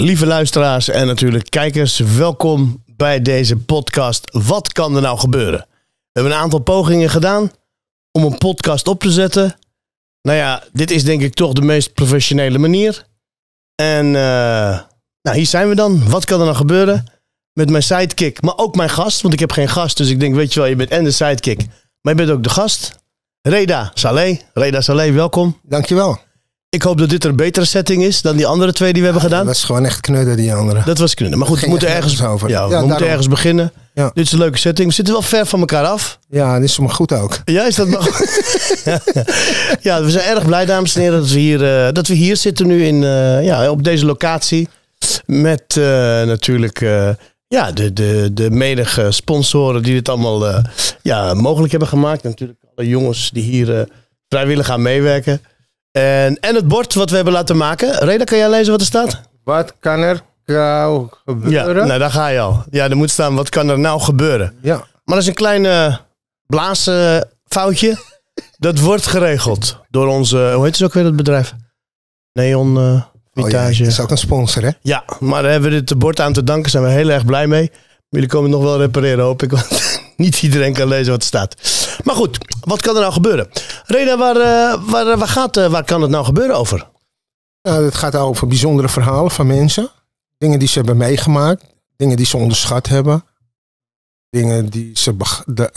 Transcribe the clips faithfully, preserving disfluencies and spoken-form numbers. Lieve luisteraars en natuurlijk kijkers, welkom bij deze podcast Wat kan er nou gebeuren? We hebben een aantal pogingen gedaan om een podcast op te zetten. Nou ja, dit is denk ik toch de meest professionele manier. En uh, nou, hier zijn we dan. Wat kan er nou gebeuren? Met mijn sidekick, maar ook mijn gast. Want ik heb geen gast, dus ik denk, weet je wel, je bent en de sidekick. Maar je bent ook de gast. Reda Saleh. Reda Saleh, welkom. Dankjewel. Ik hoop dat dit een betere setting is dan die andere twee die we ja, hebben gedaan. Dat is gewoon echt knudden, die andere. Dat was knudden. Maar goed, we moeten ergens, over. Ja, ja, we moeten ergens beginnen. Ja. Dit is een leuke setting. We zitten wel ver van elkaar af. Ja, dit is maar goed ook. Ja, is dat nog? ja. ja, we zijn erg blij, dames en heren, dat we hier, uh, dat we hier zitten nu in, uh, ja, op deze locatie. Met uh, natuurlijk uh, ja, de, de, de medige sponsoren die dit allemaal uh, ja, mogelijk hebben gemaakt. En natuurlijk alle jongens die hier uh, vrijwillig aan meewerken. En, en het bord wat we hebben laten maken. Reda, kan jij lezen wat er staat? Wat kan er nou gebeuren? Ja, nou, daar ga je al. Ja, er moet staan, wat kan er nou gebeuren? Ja. Maar dat is een klein uh, blaasfoutje. Uh, dat wordt geregeld door onze, hoe heet het ook weer dat bedrijf? Neon uh, Vitage. Oh ja, dat is ook een sponsor, hè? Ja, maar daar hebben we dit bord aan te danken. Daar zijn we heel erg blij mee. Jullie komen het nog wel repareren, hoop ik. Want niet iedereen kan lezen wat er staat. Maar goed, wat kan er nou gebeuren? Reda, waar, waar, waar, gaat, waar kan het nou gebeuren over? Nou, het gaat over bijzondere verhalen van mensen. Dingen die ze hebben meegemaakt. Dingen die ze onderschat hebben. Dingen die ze... De...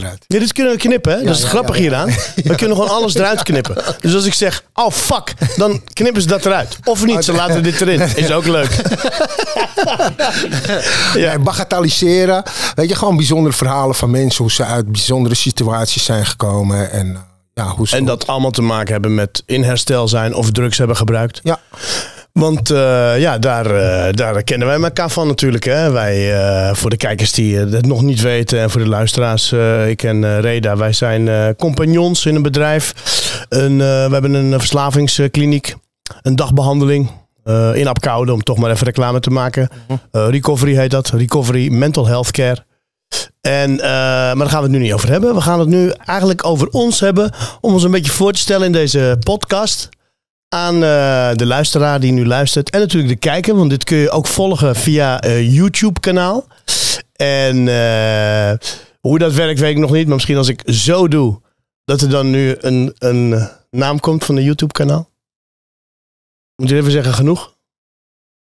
Eruit. Ja, dit kunnen we knippen, hè? Ja, dat is ja, grappig ja, ja. hieraan. We ja. kunnen gewoon alles eruit knippen. Dus als ik zeg, oh fuck, dan knippen ze dat eruit. Of niet, ze laten dit erin. Is ook leuk. Ja. Nee, bagatelliseren. Weet je, gewoon bijzondere verhalen van mensen. Hoe ze uit bijzondere situaties zijn gekomen. En, ja, hoe ze en dat allemaal te maken hebben met in herstel zijn of drugs hebben gebruikt. Ja. Want uh, ja, daar, uh, daar kennen wij elkaar van natuurlijk. Hè? Wij, uh, voor de kijkers die het uh, nog niet weten en voor de luisteraars, uh, ik en uh, Reda, wij zijn uh, compagnons in een bedrijf. Een, uh, we hebben een verslavingskliniek, een dagbehandeling uh, in Abcoude, om toch maar even reclame te maken. Uh, recovery heet dat, recovery mental health care. En, uh, maar daar gaan we het nu niet over hebben. We gaan het nu eigenlijk over ons hebben, om ons een beetje voor te stellen in deze podcast. Aan uh, de luisteraar die nu luistert. En natuurlijk de kijker. Want dit kun je ook volgen via uh, YouTube kanaal. En uh, hoe dat werkt weet ik nog niet. Maar misschien als ik zo doe. Dat er dan nu een, een naam komt van de YouTube kanaal. Moet je even zeggen genoeg?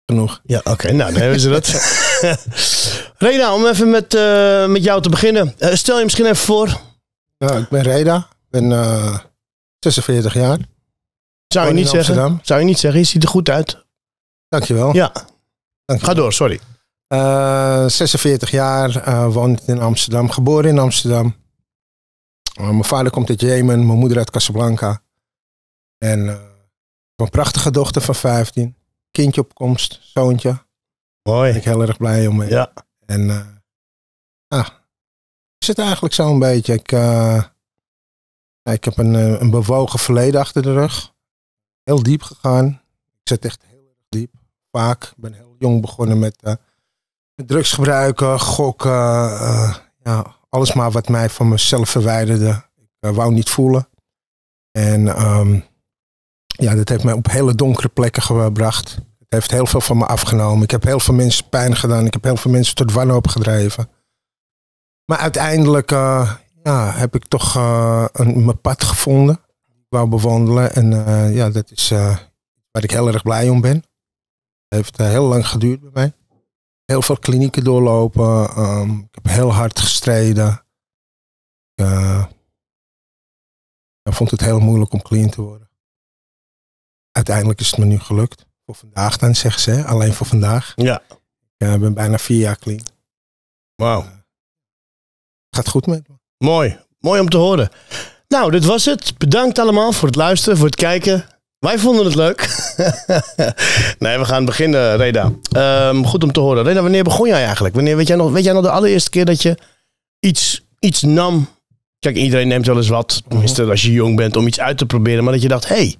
Genoeg. Ja, oké. Okay, nou, dan hebben ze dat. Reda, om even met, uh, met jou te beginnen. Uh, stel je misschien even voor. Ja, ik ben Reda. Ik ben uh, zesenveertig jaar. Zou je, niet zeggen, zou je niet zeggen, je ziet er goed uit. Dankjewel. Ja. Dankjewel. Ga door, sorry. Uh, zesenveertig jaar, uh, woont in Amsterdam, geboren in Amsterdam. Uh, mijn vader komt uit Jemen, mijn moeder uit Casablanca. En uh, mijn prachtige dochter van vijftien. Kindje op komst, zoontje. Mooi. Daar ben ik heel erg blij om. Mee. Ja. En uh, ah, ik zit eigenlijk zo een beetje. Ik, uh, ik heb een, een bewogen verleden achter de rug. Heel diep gegaan. Ik zit echt heel erg diep. Vaak. Ik ben heel jong begonnen met, uh, met drugs gebruiken, gokken. Uh, ja, alles maar wat mij van mezelf verwijderde. Ik uh, wou niet voelen. En um, ja, dat heeft mij op hele donkere plekken gebracht. Het heeft heel veel van me afgenomen. Ik heb heel veel mensen pijn gedaan. Ik heb heel veel mensen tot wanhoop gedreven. Maar uiteindelijk uh, ja, heb ik toch uh, een, mijn pad gevonden. Wou bewandelen en uh, ja, dat is uh, waar ik heel erg blij om ben. Het heeft uh, heel lang geduurd bij mij. Heel veel klinieken doorlopen. Um, ik heb heel hard gestreden. Ik uh, vond het heel moeilijk om clean te worden. Uiteindelijk is het me nu gelukt. Voor vandaag dan, zeggen ze. Hè? Alleen voor vandaag. Ja. Ik uh, ben bijna vier jaar clean. Wauw. Uh, gaat goed met me. Mooi. Mooi om te horen. Nou, dit was het. Bedankt allemaal voor het luisteren, voor het kijken. Wij vonden het leuk. Nee, we gaan beginnen, Reda. Um, goed om te horen. Reda, wanneer begon jij eigenlijk? Wanneer, weet jij nog, weet jij nog de allereerste keer dat je iets, iets nam? Kijk, iedereen neemt wel eens wat. Tenminste, als je jong bent, om iets uit te proberen. Maar dat je dacht, hé, hey,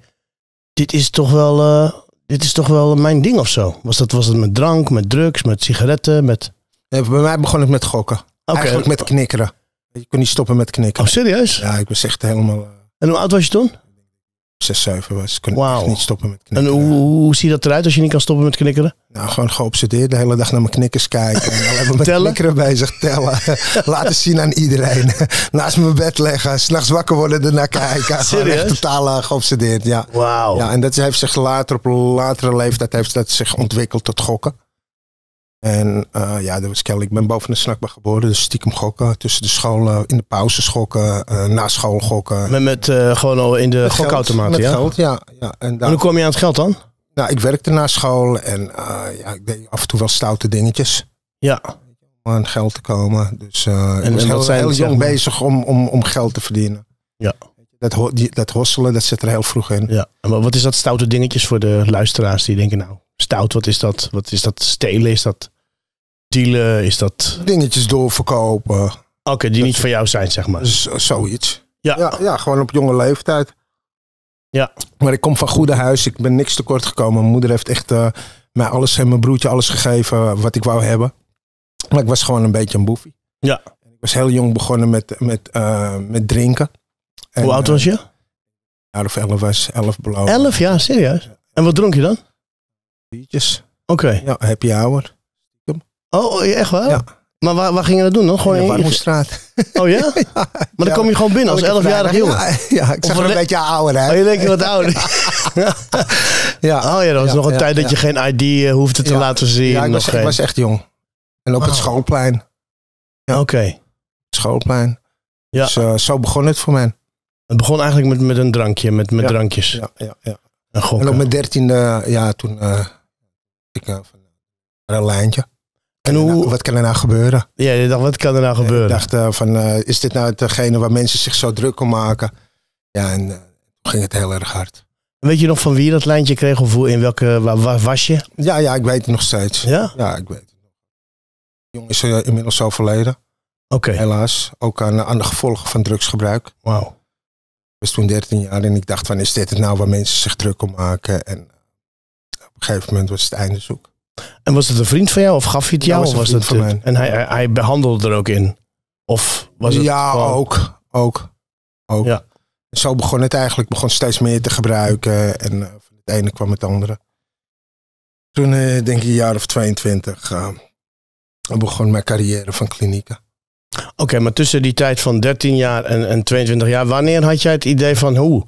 dit is toch wel, uh, dit is toch wel mijn ding of zo. Was dat, was dat met drank, met drugs, met sigaretten? Met... Nee, bij mij begon het met gokken. Okay. Eigenlijk met knikkeren. Ik kon niet stoppen met knikken. Oh, serieus? Ja, ik was echt helemaal... En hoe oud was je toen? zes, zeven was. Kon wow. ik niet stoppen met knikkeren. En hoe, hoe ziet dat eruit als je niet kan stoppen met knikkeren? Nou, gewoon geobsedeerd. De hele dag naar mijn knikkers kijken. En alleen met knikkeren bezig. Tellen. Laten zien aan iedereen. Naast mijn bed leggen. 's Nachts wakker worden. Ernaar kijken. Gewoon echt totaal uh, geobsedeerd. Ja. Wow. Ja, en dat heeft zich later op latere leeftijd heeft dat zich ontwikkeld tot gokken. En uh, ja, dat was kennelijk. Ik ben boven de snackbar geboren, dus stiekem gokken. Tussen de scholen, in de pauzes gokken, uh, na school gokken. Met, met uh, gewoon al in de met gokautomaat, geld, met ja? Geld, ja, ja. En, dan, en hoe kwam je aan het geld dan? Nou, ik werkte na school en uh, ja, ik deed af en toe wel stoute dingetjes. Ja. Om aan geld te komen. Dus uh, en, ik was en heel, heel jong bezig om, om, om geld te verdienen. Ja. Dat, ho die, dat hosselen, dat zit er heel vroeg in. Ja, maar wat is dat stoute dingetjes voor de luisteraars die denken nou... Stout, wat is dat? Wat is dat? Stelen? Is dat dealen? Is dat... Dingetjes doorverkopen. Oké, okay, die dat niet van jou zijn, zeg maar. Z zoiets. Ja. Ja, ja, gewoon op jonge leeftijd. Ja. Maar ik kom van goede huis. Ik ben niks tekort gekomen. Mijn moeder heeft echt uh, mij alles en mijn broertje alles gegeven wat ik wou hebben. Maar ik was gewoon een beetje een boefie. Ja. Ik was heel jong begonnen met, met, uh, met drinken. En, hoe oud was je? Ja, of elf was. Elf beloofd. Elf, ja, serieus? En wat dronk je dan? Biertjes. Oké. Okay. Ja, happy hour. Oh, echt wel? Ja. Maar waar, waar ging je dat doen dan? Gewoon in de Warmoestraat. Oh ja? Ja? Maar dan ja. kom je gewoon binnen als elfjarig jongen. Ja, ja, ik zag er een beetje ouder uit. Oh, je denkt wat ouder. Ja. Ja. Oh ja, dat was ja, nog een ja, tijd ja. dat je geen I D hoefde te ja. laten zien. Ja, ik was, nog ik was echt jong. En op oh. het schoolplein. Ja. Oké. Okay. Schoolplein. Ja. Dus uh, zo begon het voor mij. Het begon eigenlijk met, met een drankje, met, met ja. drankjes. Ja, ja, ja. En, en op mijn dertiende, ja, toen... Uh, ik uh, van een lijntje. En hoe, nou, wat kan er nou gebeuren? Ja, je dacht, wat kan er nou gebeuren? Ik dacht, uh, van, uh, is dit nou degene waar mensen zich zo druk om maken? Ja, en uh, toen ging het heel erg hard. Weet je nog van wie dat lijntje kreeg? Of hoe, in welke, waar, waar was je? Ja, ja, ik weet het nog steeds. Ja? Ja, ik weet het nog. De jongen is uh, inmiddels overleden. Oké. Okay. Helaas. Ook aan, aan de gevolgen van drugsgebruik. Wauw. Ik was toen dertien jaar en ik dacht, van, is dit het nou waar mensen zich druk om maken? En op een gegeven moment was het einde zoek. En was het een vriend van jou of gaf hij het jou? Ja, was of was dat van mij. En hij, hij behandelde er ook in? Of was het ja, gewoon... ook. Ook. ook. Ja. Zo begon het eigenlijk. Ik begon steeds meer te gebruiken. En uh, van het ene kwam het andere. Toen, uh, denk ik, een jaar of tweeëntwintig, uh, begon mijn carrière van klinieken. Oké, okay, maar tussen die tijd van dertien jaar en, en tweeëntwintig jaar, wanneer had jij het idee van hoe?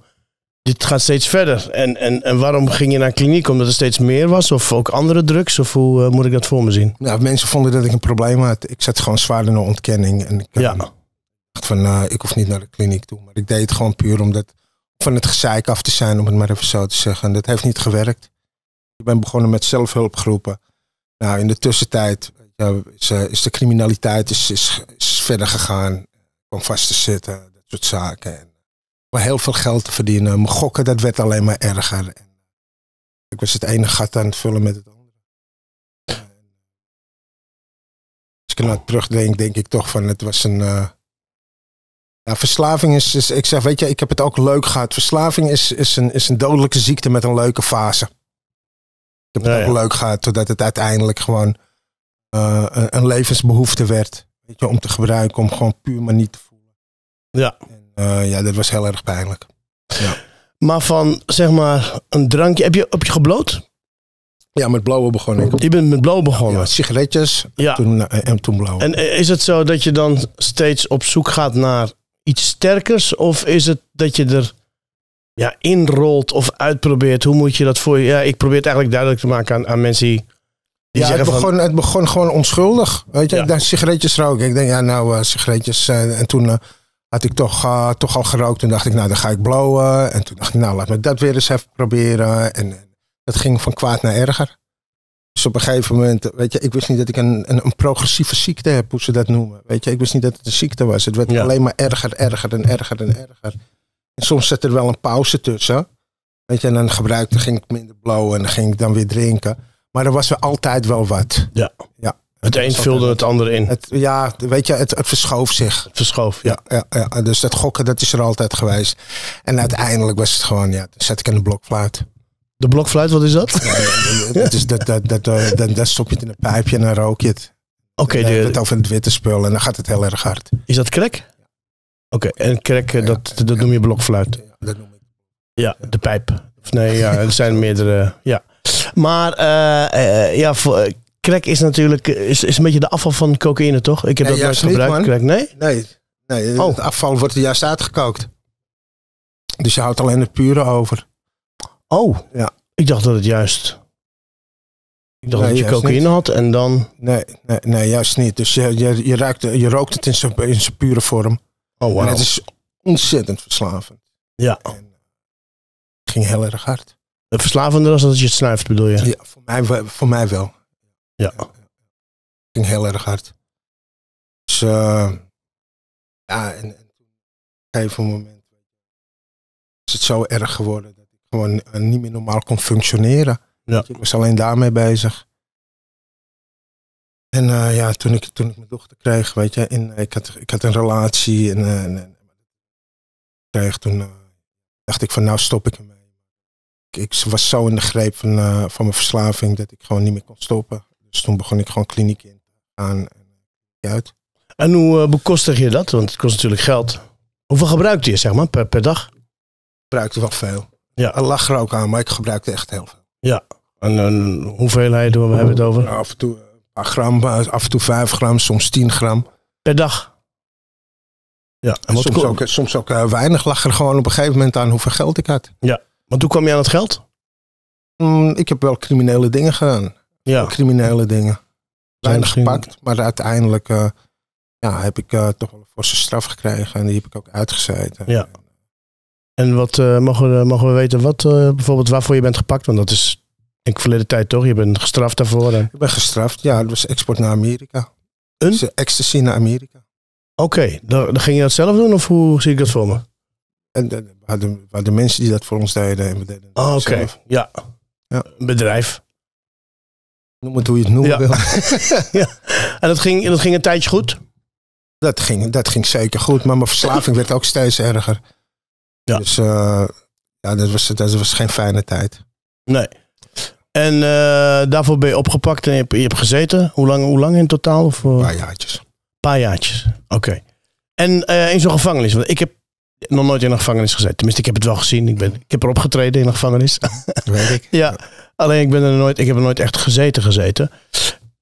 Dit gaat steeds verder. En, en, en waarom ging je naar kliniek? Omdat er steeds meer was? Of ook andere drugs? Of hoe uh, moet ik dat voor me zien? Nou, mensen vonden dat ik een probleem had. Ik zat gewoon zwaar in een ontkenning. En ik ja. dacht van, uh, ik hoef niet naar de kliniek toe. Maar ik deed het gewoon puur om dat, van het gezeik af te zijn, om het maar even zo te zeggen. En dat heeft niet gewerkt. Ik ben begonnen met zelfhulpgroepen. Nou, in de tussentijd uh, is, uh, is de criminaliteit is, is, is verder gegaan. Ik kwam vast te zitten. Dat soort zaken. En maar heel veel geld te verdienen. Mijn gokken, dat werd alleen maar erger. Ik was het ene gat aan het vullen met het andere. Als ik er naar terugdenk, denk ik toch van het was een... Uh... Ja, verslaving is, is... Ik zeg, weet je, ik heb het ook leuk gehad. Verslaving is, is, een, is een dodelijke ziekte met een leuke fase. Ik heb het ja, ja. ook leuk gehad, totdat het uiteindelijk gewoon uh, een, een levensbehoefte werd. Weet je, om te gebruiken, om gewoon puur maar niet te voelen. Ja. Uh, ja, dat was heel erg pijnlijk. Ja. Maar van, zeg maar, een drankje. Heb je, heb je gebloot? Ja, met blauwen begonnen. Je bent met blauw begonnen? Ja, sigaretjes ja. Toen, en toen blauw. En is het zo dat je dan steeds op zoek gaat naar iets sterkers? Of is het dat je er ja, inrolt of uitprobeert? Hoe moet je dat voor je... Ja, ik probeer het eigenlijk duidelijk te maken aan, aan mensen die... Die ja, het begon, van... het begon gewoon onschuldig. Weet je, ja. Ik dacht, sigaretjes roken. Ik denk, ja, nou, uh, sigaretjes. Uh, en toen... Uh, Had ik toch, uh, toch al gerookt en dacht ik, nou dan ga ik blowen. En toen dacht ik, nou laat me dat weer eens even proberen. En, en dat ging van kwaad naar erger. Dus op een gegeven moment, weet je, ik wist niet dat ik een, een, een progressieve ziekte heb, hoe ze dat noemen. Weet je, ik wist niet dat het een ziekte was. Het werd ja. alleen maar erger, erger en erger en erger. En soms zat er wel een pauze tussen. Weet je, en dan gebruikte, ging ik minder blowen en dan ging ik dan weer drinken. Maar er was wel altijd wel wat. Ja. Ja. Het een vulde het andere in. Het, ja, weet je, het, het verschoof zich. Het verschoof, ja. Ja, ja, ja. Dus dat gokken, dat is er altijd geweest. En uiteindelijk was het gewoon, ja, dan zet ik in de blokfluit. De blokfluit, wat is dat? Ja, ja, dat, is, dat, dat, dat, dat, dat, dat stop je het in een pijpje en dan rook je het. Oké. Okay, de... Het over het witte spul en dan gaat het heel erg hard. Is dat crack? Oké, okay, en crack, ja, dat, dat ja, noem je blokfluit? Ja, dat noem ik. Ja, de pijp. Of nee, ja, er zijn meerdere. Ja. Maar uh, uh, ja, voor, crack is natuurlijk is, is een beetje de afval van cocaïne, toch? Ik heb nee, dat nooit gebruikt. Niet, crack, nee? Nee, nee, oh. Het afval wordt er juist uitgekookt. Dus je houdt alleen het pure over. Oh, ja. Ik dacht dat het juist... Ik dacht nee, dat je cocaïne niet. had en dan... Nee, nee, nee, juist niet. Dus je, je, je, ruikt, je rookt het in zijn in zijn pure vorm. Oh, wow. En het is ontzettend verslavend. Ja. En het ging heel erg hard. Verslavender als dat je het snuift, bedoel je? Ja, voor mij, voor mij wel. Ja. Het ging heel erg hard. Dus, uh, ja, en, en op een gegeven moment is het zo erg geworden dat ik gewoon uh, niet meer normaal kon functioneren. Ja. Ik was alleen daarmee bezig. En uh, ja, toen ik, toen ik mijn dochter kreeg, weet je, en ik, had, ik had een relatie. En, uh, en kreeg, toen uh, dacht ik van nou stop ik ermee. Ik, ik was zo in de greep van, uh, van mijn verslaving dat ik gewoon niet meer kon stoppen. Dus toen begon ik gewoon kliniek in te gaan en uit. En hoe uh, bekostig je dat? Want het kost natuurlijk geld. Hoeveel gebruikte je, zeg maar, per, per dag? Ik gebruikte wel veel. Ja. Er lag er ook aan, maar ik gebruikte echt heel veel. Ja, en een hoeveelheid, waar we hebben het over? Ja, af en toe een gram, af en toe vijf gram, soms tien gram. Per dag? Ja. En wat soms, ook, soms ook uh, weinig, lag er gewoon op een gegeven moment aan hoeveel geld ik had. Ja, want hoe kwam je aan het geld? Mm, ik heb wel criminele dingen gedaan. Ja. Criminele dingen. Weinig misschien... gepakt, maar uiteindelijk uh, ja, heb ik uh, toch wel een forse straf gekregen en die heb ik ook uitgezeten. Ja. En wat uh, mogen, we, mogen we weten wat uh, bijvoorbeeld waarvoor je bent gepakt? Want dat is denk ik verleden tijd toch? Je bent gestraft daarvoor. En... Ik ben gestraft, ja. Dat was export naar Amerika. Een? X T C naar Amerika. Oké, okay, dan, dan ging je dat zelf doen of hoe zie ik dat voor me? En, de, we, hadden, we hadden mensen die dat voor ons deden. En we deden oh, oké, okay. ja. ja. Een bedrijf. Noem het hoe je het noemen ja. wil. ja. En dat ging, dat ging een tijdje goed? Dat ging, dat ging zeker goed, maar mijn verslaving werd ook steeds erger. Ja. Dus uh, ja, dat, was, dat was geen fijne tijd. Nee. En uh, daarvoor ben je opgepakt en je hebt, je hebt gezeten. Hoe lang, hoe lang in totaal? Of, uh... Een paar jaartjes. Een paar jaartjes, oké. Okay. En uh, in zo'n gevangenis. Want ik heb nog nooit in een gevangenis gezeten. Tenminste, ik heb het wel gezien. Ik, ben, ik heb er opgetreden in een gevangenis. Dat weet ik. ja. Alleen ik, ben er nooit, ik heb er nooit echt gezeten gezeten.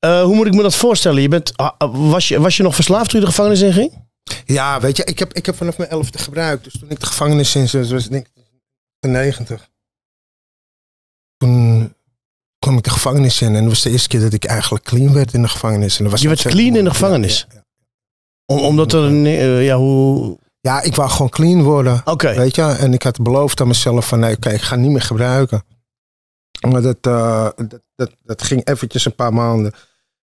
Uh, hoe moet ik me dat voorstellen? Je bent, uh, was, je, was je nog verslaafd toen je de gevangenis in ging? Ja, weet je, ik heb, ik heb vanaf mijn elfde gebruikt. Dus toen ik de gevangenis in zat, was ik negentig. Toen kwam ik de gevangenis in en dat was de eerste keer dat ik eigenlijk clean werd in de gevangenis. En dat was je werd clean in de gevangenis? Ja, ja, ja. Om, omdat er... Uh, ja, hoe... ja, ik wou gewoon clean worden. Okay. Weet je, en ik had beloofd aan mezelf van, nee, oké, okay, ik ga niet meer gebruiken. Maar dat, uh, dat, dat, dat ging eventjes een paar maanden.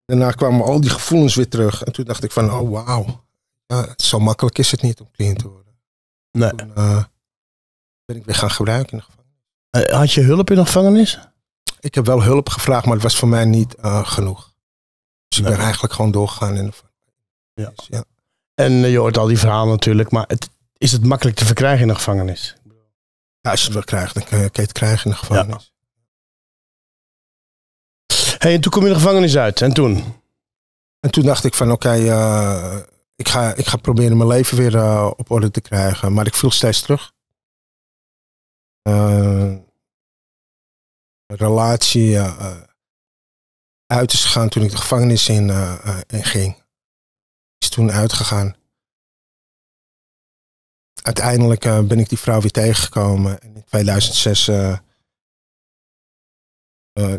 Daarna kwamen al die gevoelens weer terug. En toen dacht ik van, oh, wauw. Ja, zo makkelijk is het niet om clean te worden. Nee. Toen uh, ben ik weer gaan gebruiken in de gevangenis. Had je hulp in de gevangenis? Ik heb wel hulp gevraagd, maar het was voor mij niet uh, genoeg. Dus nee. Ik ben eigenlijk gewoon doorgegaan in de gevangenis. Ja. Ja. En uh, je hoort al die verhalen natuurlijk, maar het, is het makkelijk te verkrijgen in de gevangenis? Ja, als je het wel krijgt, dan kun je het krijgen in de gevangenis. Ja. Hey, en toen kom je de gevangenis uit, en toen? En toen dacht ik van, oké... Okay, uh, Ik ga, ik ga proberen mijn leven weer uh, op orde te krijgen. Maar ik viel steeds terug. Uh, relatie uh, uit is gegaan toen ik de gevangenis in, uh, uh, in ging. Is toen uitgegaan. Uiteindelijk uh, ben ik die vrouw weer tegengekomen. En in tweeduizend zes uh, uh,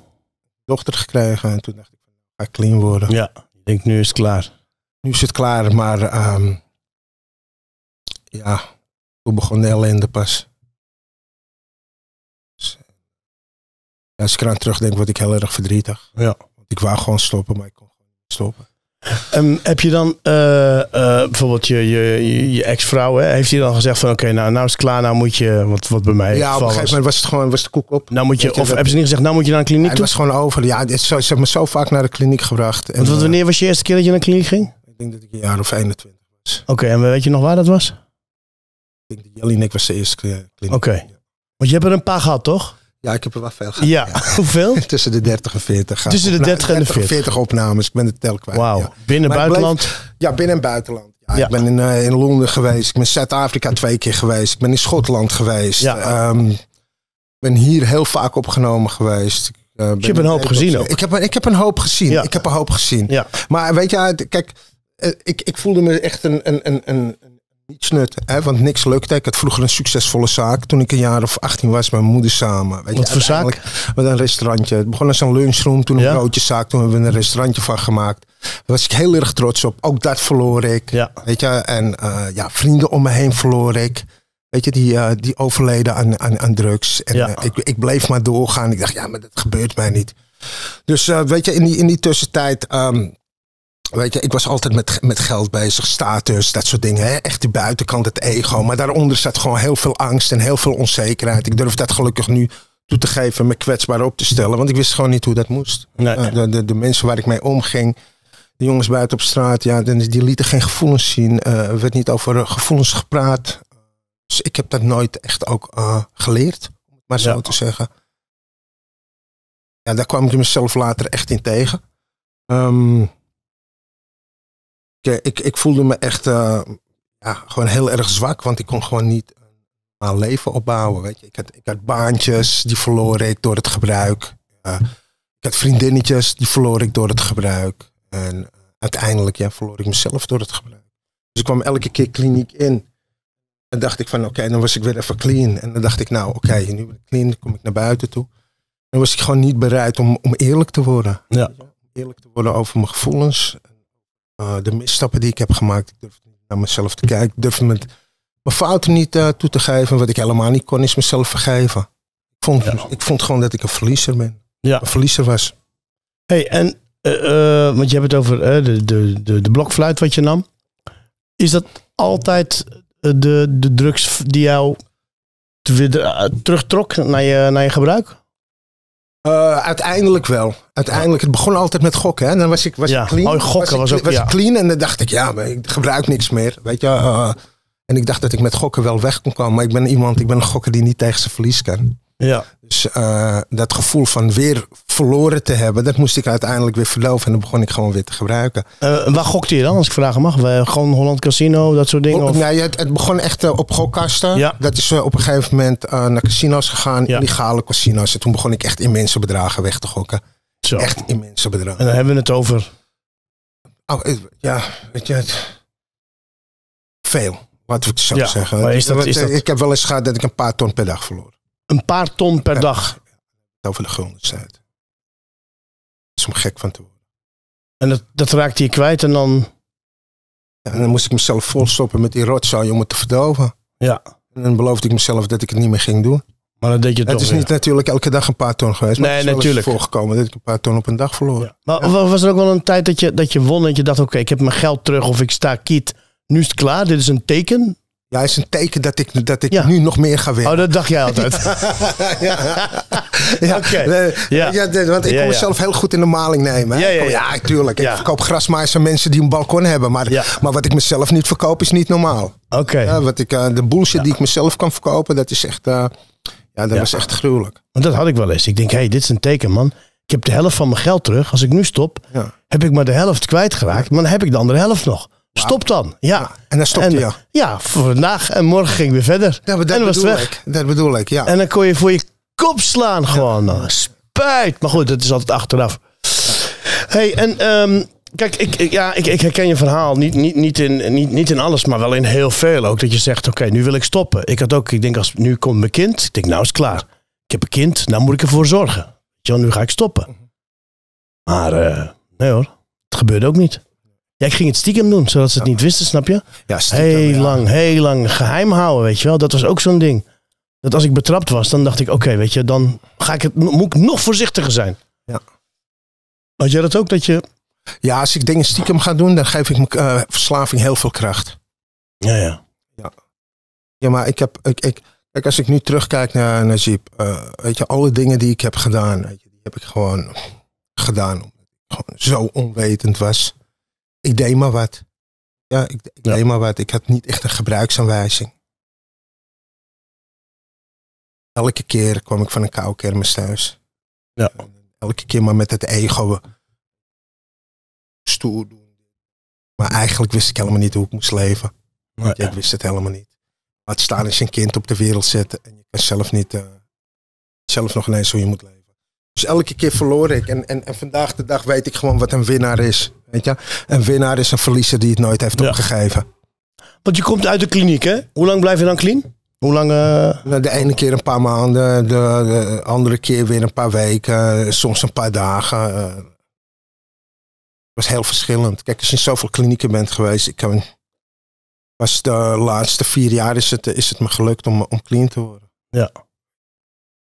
dochter gekregen. En toen dacht ik, ik ga clean worden. Ja, ik denk nu is het klaar. Nu is het klaar, maar um, ja, toen begon de ellende pas. Dus, als ik eraan terugdenk, word ik heel erg verdrietig. Ja. Want ik wou gewoon stoppen, maar ik kon gewoon niet stoppen. Um, heb je dan uh, uh, bijvoorbeeld je, je, je, je ex-vrouw, hè, heeft hij dan gezegd van oké, okay, nou, nou is het klaar, nou moet je, wat, wat bij mij ja, op een gegeven moment was het gewoon, was de koek op. Nou moet je, of je hebben ze niet gezegd, nou moet je naar een kliniek ja, toe? Het was gewoon over, ja, ze hebben me zo vaak naar de kliniek gebracht. En, want wanneer was je eerste keer dat je naar de kliniek ging? Ik denk dat ik een jaar of eenentwintig was. Oké, okay, en weet je nog waar dat was? Ik denk dat Jellinek was de eerste kliniek. Oké, okay. ja. Want je hebt er een paar gehad, toch? Ja, ik heb er wel veel gehad. Ja, ja. Hoeveel? Tussen de dertig en veertig. Tussen de dertig en de veertig. dertig en veertig opnames, ik ben de tel kwijt. Wauw, ja. Binnen en buitenland? Bleef, ja, binnen en buitenland. Ja, Ja. Ik ben in, uh, in Londen geweest. Ik ben in Zuid-Afrika twee keer geweest. Ik ben in Schotland geweest. Ja. Um, ben hier heel vaak opgenomen geweest. Uh, ben, dus je hebt een hoop gezien ook. Ik heb, ik heb een hoop gezien. Ja. Ik heb een hoop gezien. Ja. Maar weet je, kijk, ik, ik voelde me echt een, een, een, een nietsnut, hè? Want niks lukt. Ik had vroeger een succesvolle zaak. Toen ik een jaar of achttien was met mijn moeder samen. Weet je, wat voor zaak? Met een restaurantje. Het begon als een lunchroom, toen een ja. broodjeszaak. Toen hebben we een restaurantje van gemaakt. Daar was ik heel erg trots op. Ook dat verloor ik. Ja. Weet je, en uh, ja, vrienden om me heen verloor ik. Weet je, die, uh, die overleden aan, aan, aan drugs. En ja. uh, ik, ik bleef maar doorgaan. Ik dacht, ja, maar dat gebeurt mij niet. Dus uh, weet je, in die, in die tussentijd... Um, weet je, ik was altijd met, met geld bezig, status, dat soort dingen. Hè? Echt de buitenkant, het ego. Maar daaronder zat gewoon heel veel angst en heel veel onzekerheid. Ik durf dat gelukkig nu toe te geven, me kwetsbaar op te stellen. Want ik wist gewoon niet hoe dat moest. Nee. Uh, de, de, de mensen waar ik mee omging... De jongens buiten op straat, ja, die lieten geen gevoelens zien. Uh, er werd niet over gevoelens gepraat. Dus ik heb dat nooit echt ook uh, geleerd, om het maar zo ja. te zeggen. Ja, daar kwam ik mezelf later echt in tegen. Um, ik, ik, ik voelde me echt uh, ja, gewoon heel erg zwak, want ik kon gewoon niet mijn leven opbouwen. Weet je. Ik, had, ik had baantjes, die verloor ik door het gebruik. Uh, ik had vriendinnetjes, die verloor ik door het gebruik. En uiteindelijk ja, verloor ik mezelf door het gebruik. Dus ik kwam elke keer kliniek in. En dacht ik van oké, okay, dan was ik weer even clean. En dan dacht ik nou oké, okay, nu ben ik clean, dan kom ik naar buiten toe. En dan was ik gewoon niet bereid om, om eerlijk te worden. Ja. Eerlijk te worden over mijn gevoelens. Uh, de misstappen die ik heb gemaakt. Ik durfde niet naar mezelf te kijken. Ik durfde met mijn fouten niet uh, toe te geven. Wat ik helemaal niet kon is mezelf vergeven. Ik vond, ja. ik vond gewoon dat ik een verliezer ben. Ja. Een verliezer was. Hey, en... Uh, uh, want je hebt het over uh, de, de, de, de blokfluit wat je nam. Is dat altijd de, de drugs die jou terugtrok naar je, naar je gebruik? Uh, uiteindelijk wel. Uiteindelijk, het begon altijd met gokken. Hè? Dan was ik, was ja. ik clean. Oh, gokken was, was, ik, was ja. ik clean en dan dacht ik, ja, maar ik gebruik niks meer. Weet je, uh, en ik dacht dat ik met gokken wel weg kon komen. Maar ik ben iemand, ik ben een gokker die niet tegen zijn verlies kan. Ja. Dus uh, dat gevoel van weer verloren te hebben, dat moest ik uiteindelijk weer verdoven. En dan begon ik gewoon weer te gebruiken. Uh, waar gokte je dan, als ik vragen mag? We, gewoon Holland Casino, dat soort dingen? Of? Nee, het, het begon echt uh, op gokkasten. Ja. Dat is uh, op een gegeven moment uh, naar casino's gegaan, ja. illegale casino's. En toen begon ik echt immense bedragen weg te gokken. Zo. Echt immense bedragen. En dan hebben we het over? Oh, ja, weet je het. Veel, wat ik zou ja. zeggen. Maar is dat, is dat... Ik heb wel eens gehad dat ik een paar ton per dag verloor. Een paar ton per ja, dag. Over de guldens uit. Dat is om gek van te worden. En dat, dat raakte je kwijt en dan... Ja, en dan moest ik mezelf volstoppen met die rotzooi om het te verdoven. Ja. En dan beloofde ik mezelf dat ik het niet meer ging doen. Maar dat deed je het toch. Het is niet natuurlijk elke dag een paar ton geweest. Maar nee, het is natuurlijk voorgekomen dat ik een paar ton op een dag verloor. Ja. Maar ja. was er ook wel een tijd dat je, dat je won en je dacht... Oké, okay, ik heb mijn geld terug of ik sta kiet. Nu is het klaar, dit is een teken... Ja, is een teken dat ik, dat ik ja. nu nog meer ga winnen. Oh, dat dacht jij altijd. ja, okay. nee, ja. ja de, want ik ja, kon ja. mezelf heel goed in de maling nemen. Hè? Ja, ja, ja. ja, tuurlijk. Ik ja. verkoop grasmaaiers aan mensen die een balkon hebben. Maar, ja. maar wat ik mezelf niet verkoop is niet normaal. Oké. Okay. Ja, wat ik, uh, de bullshit ja. die ik mezelf kan verkopen, dat is echt, uh, ja, dat ja. was echt gruwelijk. Want dat had ik wel eens. Ik denk, hé, hey, dit is een teken, man. Ik heb de helft van mijn geld terug. Als ik nu stop, ja. heb ik maar de helft kwijtgeraakt. Ja. Maar dan heb ik de andere helft nog. Stop dan, ja. ja. En dan stopte je. Ja, voor vandaag en morgen ging weer verder. Ja, dat, en dan was het weg. Ik, dat bedoel ik, ja. En dan kon je voor je kop slaan gewoon. Ja. Spijt. Maar goed, dat is altijd achteraf. Ja. Hé, hey, en um, kijk, ik, ik, ja, ik, ik herken je verhaal. Niet, niet, niet, in, niet, niet in alles, maar wel in heel veel ook. Dat je zegt, oké, okay, nu wil ik stoppen. Ik had ook, ik denk, als nu komt mijn kind. Ik denk, nou is het klaar. Ik heb een kind, nou moet ik ervoor zorgen. Jo, nu ga ik stoppen. Maar, uh, nee hoor, het gebeurde ook niet. Ja, ik ging het stiekem doen, zodat ze het ja. niet wisten, snap je? Ja, stiekem, heel ja. lang, heel lang geheim houden, weet je wel. Dat was ook zo'n ding. Dat als ik betrapt was, dan dacht ik, oké, okay, weet je, dan ga ik het, moet ik nog voorzichtiger zijn. Ja. Had jij dat ook, dat je... Ja, als ik dingen stiekem ga doen, dan geef ik mijn uh, verslaving heel veel kracht. Ja, ja. Ja, ja maar ik heb... Ik, ik, kijk, als ik nu terugkijk naar Najib, uh, weet je, alle dingen die ik heb gedaan, weet je, die heb ik gewoon gedaan. Omdat ik gewoon zo onwetend was. Ik deed maar wat. Ja, ik, ik ja. deed maar wat. Ik had niet echt een gebruiksaanwijzing. Elke keer kwam ik van een koude kermis thuis. Ja. Elke keer maar met het ego. Stoer doen. Maar eigenlijk wist ik helemaal niet hoe ik moest leven. Want ja. Ik wist het helemaal niet. Laat staan is een kind op de wereld zetten. En je kan zelf niet, uh, zelf nog ineens hoe je moet leven. Dus elke keer verloor ik. En, en, en vandaag de dag weet ik gewoon wat een winnaar is. Weet je? Een winnaar is een verliezer die het nooit heeft ja. opgegeven. Want je komt uit de kliniek, hè? Hoe lang blijf je dan clean? Hoe lang? Uh... De ene keer een paar maanden. De, de andere keer weer een paar weken. Soms een paar dagen. Uh, was heel verschillend. Kijk, als je in zoveel klinieken bent geweest. Ik kan, pas de laatste vier jaar is het, is het me gelukt om, om clean te worden. Ja.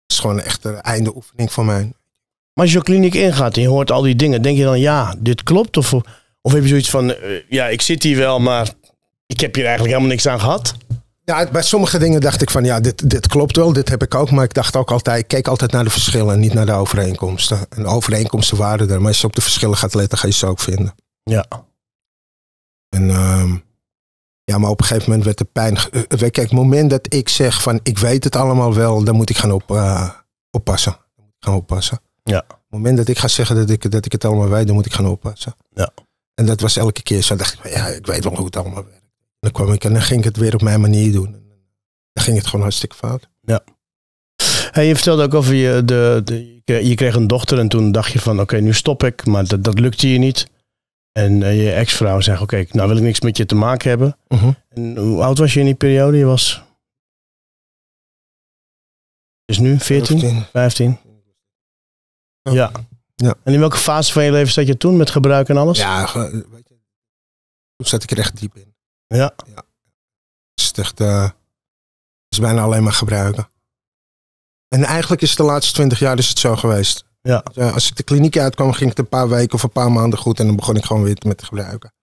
Is gewoon echt een einde oefening voor mij. Maar als je de kliniek ingaat en je hoort al die dingen, denk je dan ja, dit klopt? Of, of heb je zoiets van, uh, ja, ik zit hier wel, maar ik heb hier eigenlijk helemaal niks aan gehad? Ja, bij sommige dingen dacht ik van ja, dit, dit klopt wel, dit heb ik ook. Maar ik dacht ook altijd, ik keek altijd naar de verschillen, niet naar de overeenkomsten. En de overeenkomsten waren er, maar als je op de verschillen gaat letten, ga je ze ook vinden. Ja. En um, ja, maar op een gegeven moment werd de pijn... Kijk, het moment dat ik zeg van ik weet het allemaal wel, dan moet ik gaan op, uh, oppassen. Gaan oppassen. Ja. Op het moment dat ik ga zeggen dat ik, dat ik het allemaal weet, dan moet ik gaan oppassen. Ja. En dat was elke keer zo. Dacht ik, ja, ik weet wel hoe het allemaal werkt. Dan kwam ik en dan ging ik het weer op mijn manier doen. Dan ging het gewoon hartstikke fout. Ja. Hey, je vertelde ook over je... De, de, je kreeg een dochter en toen dacht je van oké, okay, nu stop ik. Maar dat, dat lukte je niet. En je ex-vrouw zegt, oké, okay, nou wil ik niks met je te maken hebben. Uh-huh. En hoe oud was je in die periode? Je was... Is nu veertien, vijftien? Oh. Ja. ja. En in welke fase van je leven zat je toen met gebruik en alles? Ja, weet je, toen zat ik er echt diep in. Ja. ja. Het is echt, uh, het is bijna alleen maar gebruiken. En eigenlijk is het de laatste twintig jaar is het zo geweest. Ja. Als ik de kliniek uitkwam, ging het een paar weken of een paar maanden goed. En dan begon ik gewoon weer met gebruiken.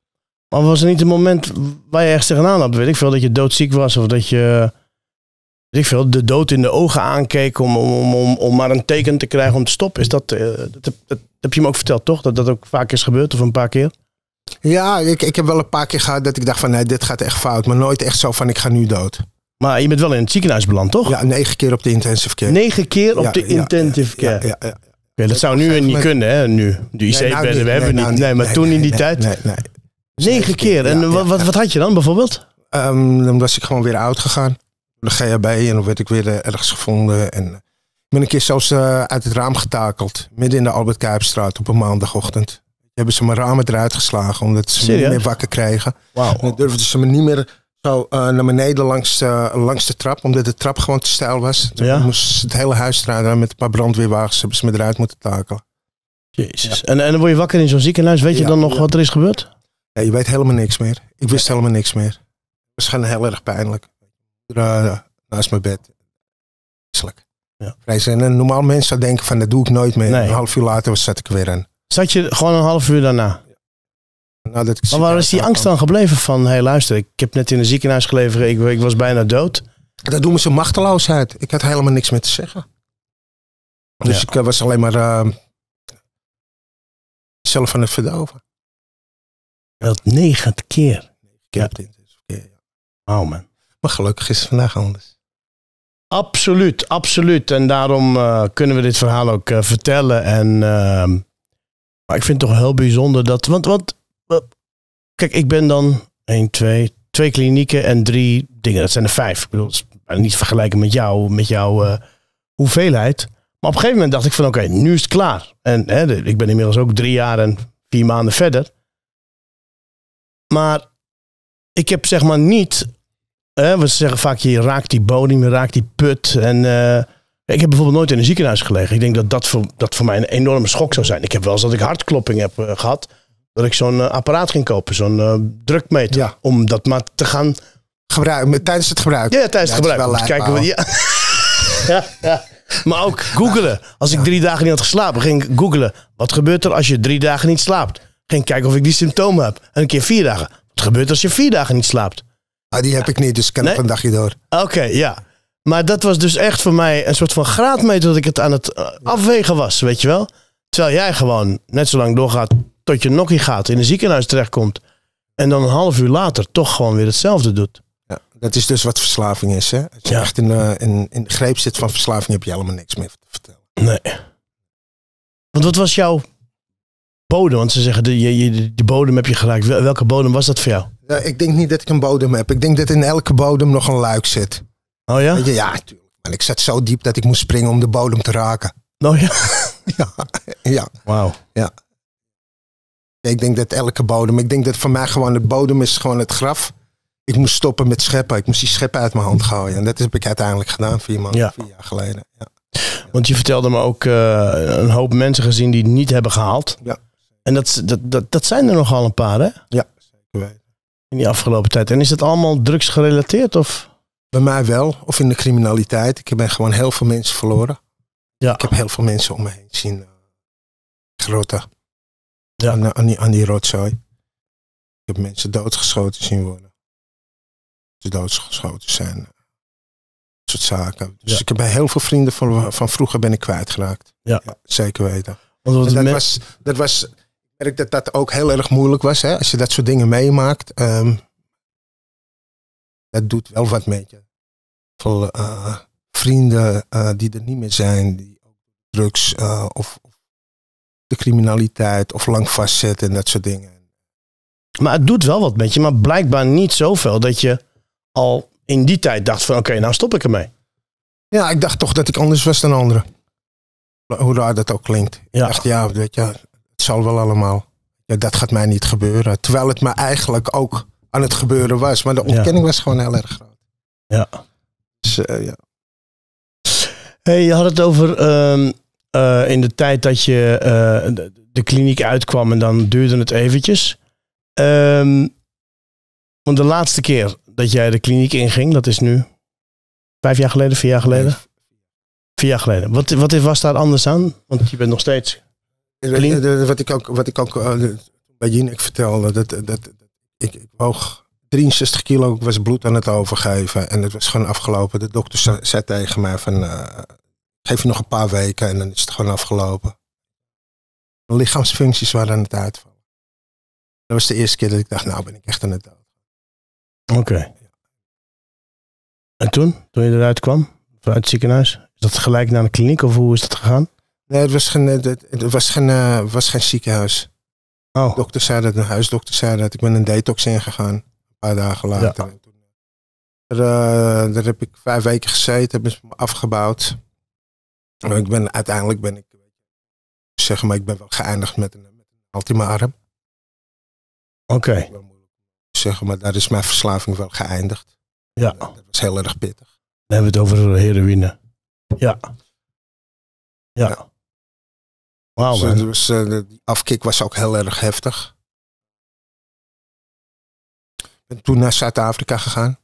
Maar was er niet een moment waar je ergens tegenaan had? Weet ik veel, dat je doodziek was of dat je weet ik veel, de dood in de ogen aankeek om, om, om, om maar een teken te krijgen om te stoppen? Is dat, dat, dat, dat heb je me ook verteld, toch? Dat dat ook vaak is gebeurd of een paar keer? Ja, ik, ik heb wel een paar keer gehad dat ik dacht van nee, dit gaat echt fout. Maar nooit echt zo van ik ga nu dood. Maar je bent wel in het ziekenhuis beland, toch? Ja, negen keer op de intensive care. Negen keer op ja, de intensive ja, care? Ja, ja, ja. ja. Ja, dat zou nu niet kunnen, hè? Nu. De I C nee, nou, bedden, we nee, hebben nou, niet. Nee, maar nee, toen nee, in die nee, tijd. Nee, nee, nee. Negen keer. En ja, wat, ja, wat, wat had je dan bijvoorbeeld? Um, dan was ik gewoon weer oud gegaan. De G H B en dan werd ik weer uh, ergens gevonden. En ik ben een keer zelfs uh, uit het raam getakeld. Midden in de Albert Cuypstraat op een maandagochtend. Hebben ze mijn ramen eruit geslagen omdat ze Serieus? me niet meer wakker kregen. Wow. En dan durfden ze me niet meer zo uh, naar beneden langs, uh, langs de trap, omdat de trap gewoon te stijl was. Toen ja. moest het hele huis eruit met een paar brandweerwagens, hebben ze me eruit moeten takelen. Jezus. Ja. En, en dan word je wakker in zo'n ziekenhuis, weet ja, je dan nog ja. wat er is gebeurd? Ja, je weet helemaal niks meer. Ik wist ja. helemaal niks meer. Het was gewoon heel erg pijnlijk. Uh, naast mijn bed. Vreselijk. Ja. En een normaal mens zou denken van dat doe ik nooit meer. Nee. Een half uur later zat ik weer aan. Zat je gewoon een half uur daarna? Nou, dat maar waar is die angst dan gebleven van, hé hey, luister, ik heb net in een ziekenhuis gelegen, ik, ik was bijna dood. Dat noemen ze machteloosheid. Ik had helemaal niks meer te zeggen. Dus ja. ik uh, was alleen maar uh, zelf aan het verdoven. Dat negen keer. Ja. Oh man. Maar gelukkig is het vandaag anders. Absoluut, absoluut. En daarom uh, kunnen we dit verhaal ook uh, vertellen. En, uh, maar ik vind het toch heel bijzonder dat, want wat... Kijk, ik ben dan één, twee, twee klinieken en drie dingen. Dat zijn er vijf. Ik bedoel, dat is niet vergelijken met jou, met jouw uh, hoeveelheid. Maar op een gegeven moment dacht ik van oké, okay, nu is het klaar. En hè, ik ben inmiddels ook drie jaar en vier maanden verder. Maar ik heb zeg maar niet... Hè, we zeggen vaak, je raakt die bodem, je raakt die put. En uh, ik heb bijvoorbeeld nooit in een ziekenhuis gelegen. Ik denk dat dat voor, dat voor mij een enorme schok zou zijn. Ik heb wel eens dat ik hartklopping heb uh, gehad. Dat ik zo'n uh, apparaat ging kopen, zo'n uh, drukmeter. Ja. Om dat maar te gaan gebruiken. Tijdens het gebruik. Ja, tijdens het ja, gebruik. Het kijken we, ja. ja, ja. Maar ook googelen. Als ik ja. drie dagen niet had geslapen, ging ik googelen. Wat gebeurt er als je drie dagen niet slaapt? Ging kijken of ik die symptomen heb. En een keer vier dagen. Wat gebeurt er als je vier dagen niet slaapt? Ah, die heb ik niet, dus ik kan nee? op een dagje door. Oké, okay, ja. Maar dat was dus echt voor mij een soort van graadmeter dat ik het aan het uh, afwegen was, weet je wel? Terwijl jij gewoon net zo lang doorgaat tot je nokkie gaat, in een ziekenhuis terechtkomt en dan een half uur later toch gewoon weer hetzelfde doet. Ja, dat is dus wat verslaving is, hè? Als je ja. echt in de, in, in de greep zit van verslaving, heb je helemaal niks meer te vertellen. Nee. Want wat was jouw bodem? Want ze zeggen, de, je, je, de bodem heb je geraakt. Welke bodem was dat voor jou? Ja, ik denk niet dat ik een bodem heb. Ik denk dat in elke bodem nog een luik zit. Oh ja? Ja, natuurlijk. Maar ik zat zo diep dat ik moest springen om de bodem te raken. Oh ja? Ja. Ja. Wauw. Ja. Ik denk dat elke bodem... Ik denk dat voor mij gewoon het bodem is gewoon het graf. Ik moest stoppen met scheppen. Ik moest die scheppen uit mijn hand gooien. En dat heb ik uiteindelijk gedaan vier, maanden, ja. vier jaar geleden. Ja. Want je vertelde me ook uh, een hoop mensen gezien die het niet hebben gehaald. Ja. En dat, dat, dat, dat zijn er nogal een paar, hè? Ja, zeker weten. In die afgelopen tijd. En is dat allemaal drugs gerelateerd? Of? Bij mij wel. Of in de criminaliteit. Ik ben gewoon heel veel mensen verloren. Ja. Ik heb heel veel mensen om me heen zien grotten. Ja. Aan, aan, die, aan die rotzooi. Ik heb mensen doodgeschoten zien worden. Ze doodgeschoten zijn. Dat soort zaken. Dus ja. Ik heb bij heel veel vrienden van, van vroeger ben ik kwijtgeraakt. Ja. Ja, zeker weten. Want dat, was, dat was... Ik merk dat dat ook heel erg moeilijk was. Hè? Als je dat soort dingen meemaakt. Um, dat doet wel wat met je. Veel uh, vrienden uh, die er niet meer zijn. Die drugs uh, of... de criminaliteit of lang vastzetten en dat soort dingen. Maar het doet wel wat met je, maar blijkbaar niet zoveel dat je al in die tijd dacht van oké, okay, nou stop ik ermee. Ja, ik dacht toch dat ik anders was dan anderen. Hoe raar dat ook klinkt. Ja. Ik dacht ja, weet je, het zal wel allemaal. Ja, dat gaat mij niet gebeuren. Terwijl het me eigenlijk ook aan het gebeuren was. Maar de ontkenning ja. was gewoon heel erg groot. Ja. Dus, uh, ja. Hey, je had het over... Um, Uh, in de tijd dat je uh, de, de kliniek uitkwam en dan duurde het eventjes. Um, want de laatste keer dat jij de kliniek inging, dat is nu vijf jaar geleden, vier jaar geleden? Vier jaar geleden. Wat, wat was daar anders aan? Want je bent nog steeds clean. Wat ik ook, wat ik ook uh, bij Jellinek vertelde, dat, dat, dat ik, ik woog drieënzestig kilo, ik was bloed aan het overgeven en het was gewoon afgelopen. De dokter zei, zei tegen mij van... Uh, geef je nog een paar weken en dan is het gewoon afgelopen. De lichaamsfuncties waren aan het uitvallen. Dat was de eerste keer dat ik dacht, nou ben ik echt aan het dood. Oké. Okay. Ja. En toen, toen je eruit kwam, vanuit het ziekenhuis, is dat gelijk naar de kliniek of hoe is dat gegaan? Nee, het was geen, het was geen, uh, was geen ziekenhuis. Oh. De dokter zei dat, een huisdokter zei dat. Ik ben een detox ingegaan, een paar dagen later. Ja. En toen, er, uh, daar heb ik vijf weken gezeten, hebben ze me afgebouwd. Maar ik ben, uiteindelijk ben ik, zeg maar, ik ben wel geëindigd met een, met een ultieme arm. Oké. Okay. Zeg maar, daar is mijn verslaving wel geëindigd. Ja. En dat was heel erg pittig. Dan hebben we het over heroïne. Ja. Ja. Ja. Wauw. Dus, dus, uh, die afkick was ook heel erg heftig. Ik ben toen naar Zuid-Afrika gegaan.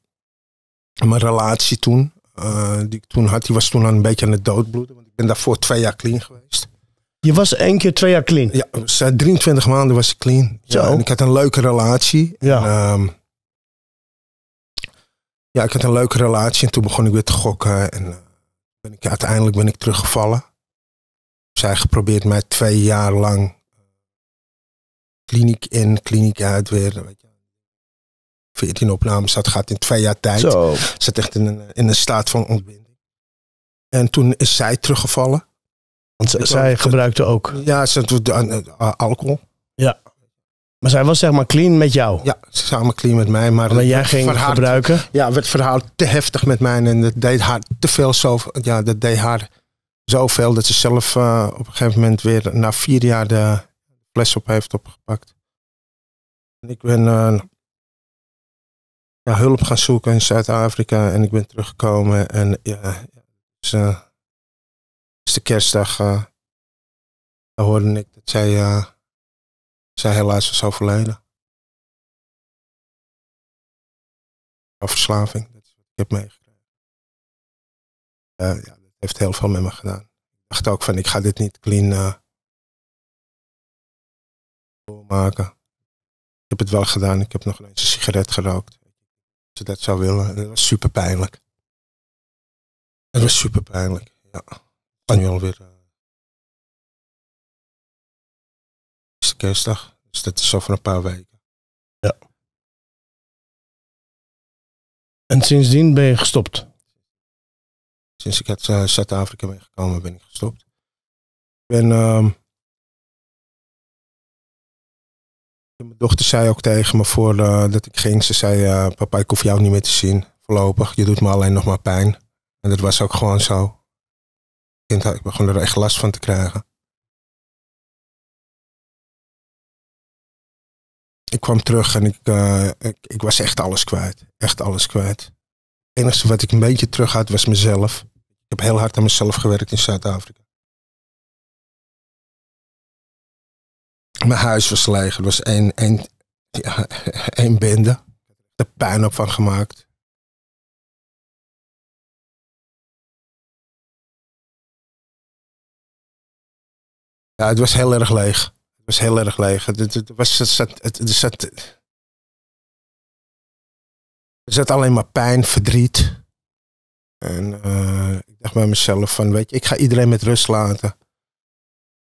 Mijn relatie toen. Uh, die ik toen had, die was toen een beetje aan het doodbloeden. Want ik ben daarvoor twee jaar clean geweest. Je was één keer twee jaar clean? Ja, dus, uh, drieëntwintig maanden was ik clean. Zo. Ja, en ik had een leuke relatie. Ja. En, um, ja, ik had een leuke relatie en toen begon ik weer te gokken. En uh, ben ik, uiteindelijk ben ik teruggevallen. Zij geprobeerd mij twee jaar lang kliniek in, kliniek uit weer, weet je. veertien opnames, dat gaat in twee jaar tijd. Zo. Zat echt in een, in een staat van ontbinding. En toen is zij teruggevallen. Want z- zij ook, gebruikte ook? Ja, ze doet alcohol. Ja. Maar zij was zeg maar clean met jou? Ja, samen clean met mij. Maar jij ging verhaald, gebruiken? Ja, werd verhaal te heftig met mij. En dat deed haar te veel zo, ja, dat deed haar zoveel dat ze zelf uh, op een gegeven moment weer na vier jaar de fles op heeft opgepakt. En ik ben... Uh, Ja, hulp gaan zoeken in Zuid-Afrika en ik ben teruggekomen en ja, dus, uh, dus de kerstdag uh, hoorde ik dat zij, uh, zij helaas was overleden. Verslaving, dat is wat ik heb meegekregen. Uh, ja, dat heeft heel veel met me gedaan. Ik dacht ook van ik ga dit niet clean uh, doormaken. Ik heb het wel gedaan, ik heb nog eens een sigaret gerookt. Ze dat zou willen. Dat was super pijnlijk. Dat was super pijnlijk. Ja. En nu alweer. Uh, is de kerstdag. Dus dat is over een paar weken. Ja. En sindsdien ben je gestopt? Sinds ik uit uh, Zuid-Afrika ben gekomen ben ik gestopt. Ik ben... Um, Mijn dochter zei ook tegen me voordat uh, ik ging. Ze zei, uh, papa, ik hoef jou niet meer te zien. Voorlopig, je doet me alleen nog maar pijn. En dat was ook gewoon zo. Ik begon er echt last van te krijgen. Ik kwam terug en ik, uh, ik, ik was echt alles kwijt. Echt alles kwijt. Het enige wat ik een beetje terug had was mezelf. Ik heb heel hard aan mezelf gewerkt in Zuid-Afrika. Mijn huis was leeg. Er was één, één, ja, één bende. Ik heb er pijn op van gemaakt. Ja, het was heel erg leeg. Het was heel erg leeg. Het, het, was, het, zat, het, het zat, er zat alleen maar pijn, verdriet. En uh, ik dacht bij mezelf van, weet je, ik ga iedereen met rust laten.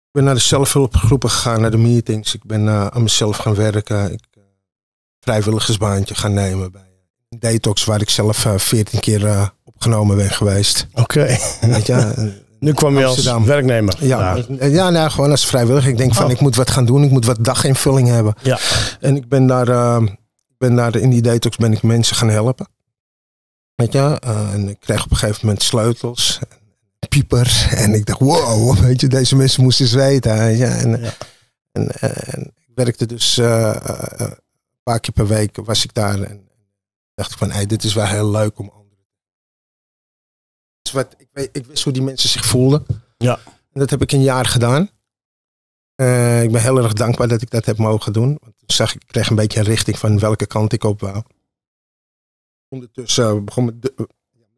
Ik ben naar de zelfhulpgroepen gegaan, naar de meetings. Ik ben uh, aan mezelf gaan werken. Ik ben uh, vrijwilligersbaantje gaan nemen bij een detox waar ik zelf uh, veertien keer uh, opgenomen ben geweest. Oké. Okay. Ja, nu kwam je Amsterdam. Als werknemer. Ja, ja. ja nou, gewoon als vrijwilliger. Ik denk van, oh. ik moet wat gaan doen. Ik moet wat daginvulling hebben. Ja. En ik ben daar, uh, ben daar in die detox ben ik mensen gaan helpen. Weet je, uh, en ik kreeg op een gegeven moment sleutels. Pieper. En ik dacht, wow, weet je, deze mensen moesten eens weten. Ja, en, ja. En, en ik werkte dus uh, een paar keer per week was ik daar en dacht ik van, hey, dit is wel heel leuk om anderen. Dus wat, ik, weet, ik wist hoe die mensen zich voelden. Ja. En dat heb ik een jaar gedaan. Uh, ik ben heel erg dankbaar dat ik dat heb mogen doen. Want toen zag ik, ik kreeg een beetje een richting van welke kant ik op wou. Ondertussen uh, begon mijn do-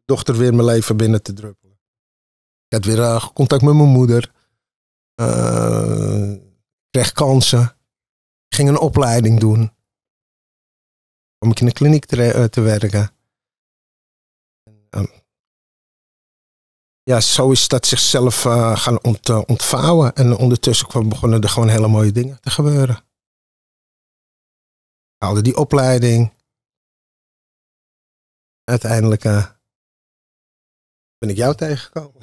dochter weer mijn leven binnen te druppelen. Ik had weer uh, contact met mijn moeder. Uh, kreeg kansen. Ging een opleiding doen. Om ik in de kliniek te, uh, te werken. Uh, ja, zo is dat zichzelf uh, gaan ont, uh, ontvouwen. En ondertussen kwam, begonnen er gewoon hele mooie dingen te gebeuren. Ik haalde die opleiding. Uiteindelijk uh, ben ik jou tegengekomen.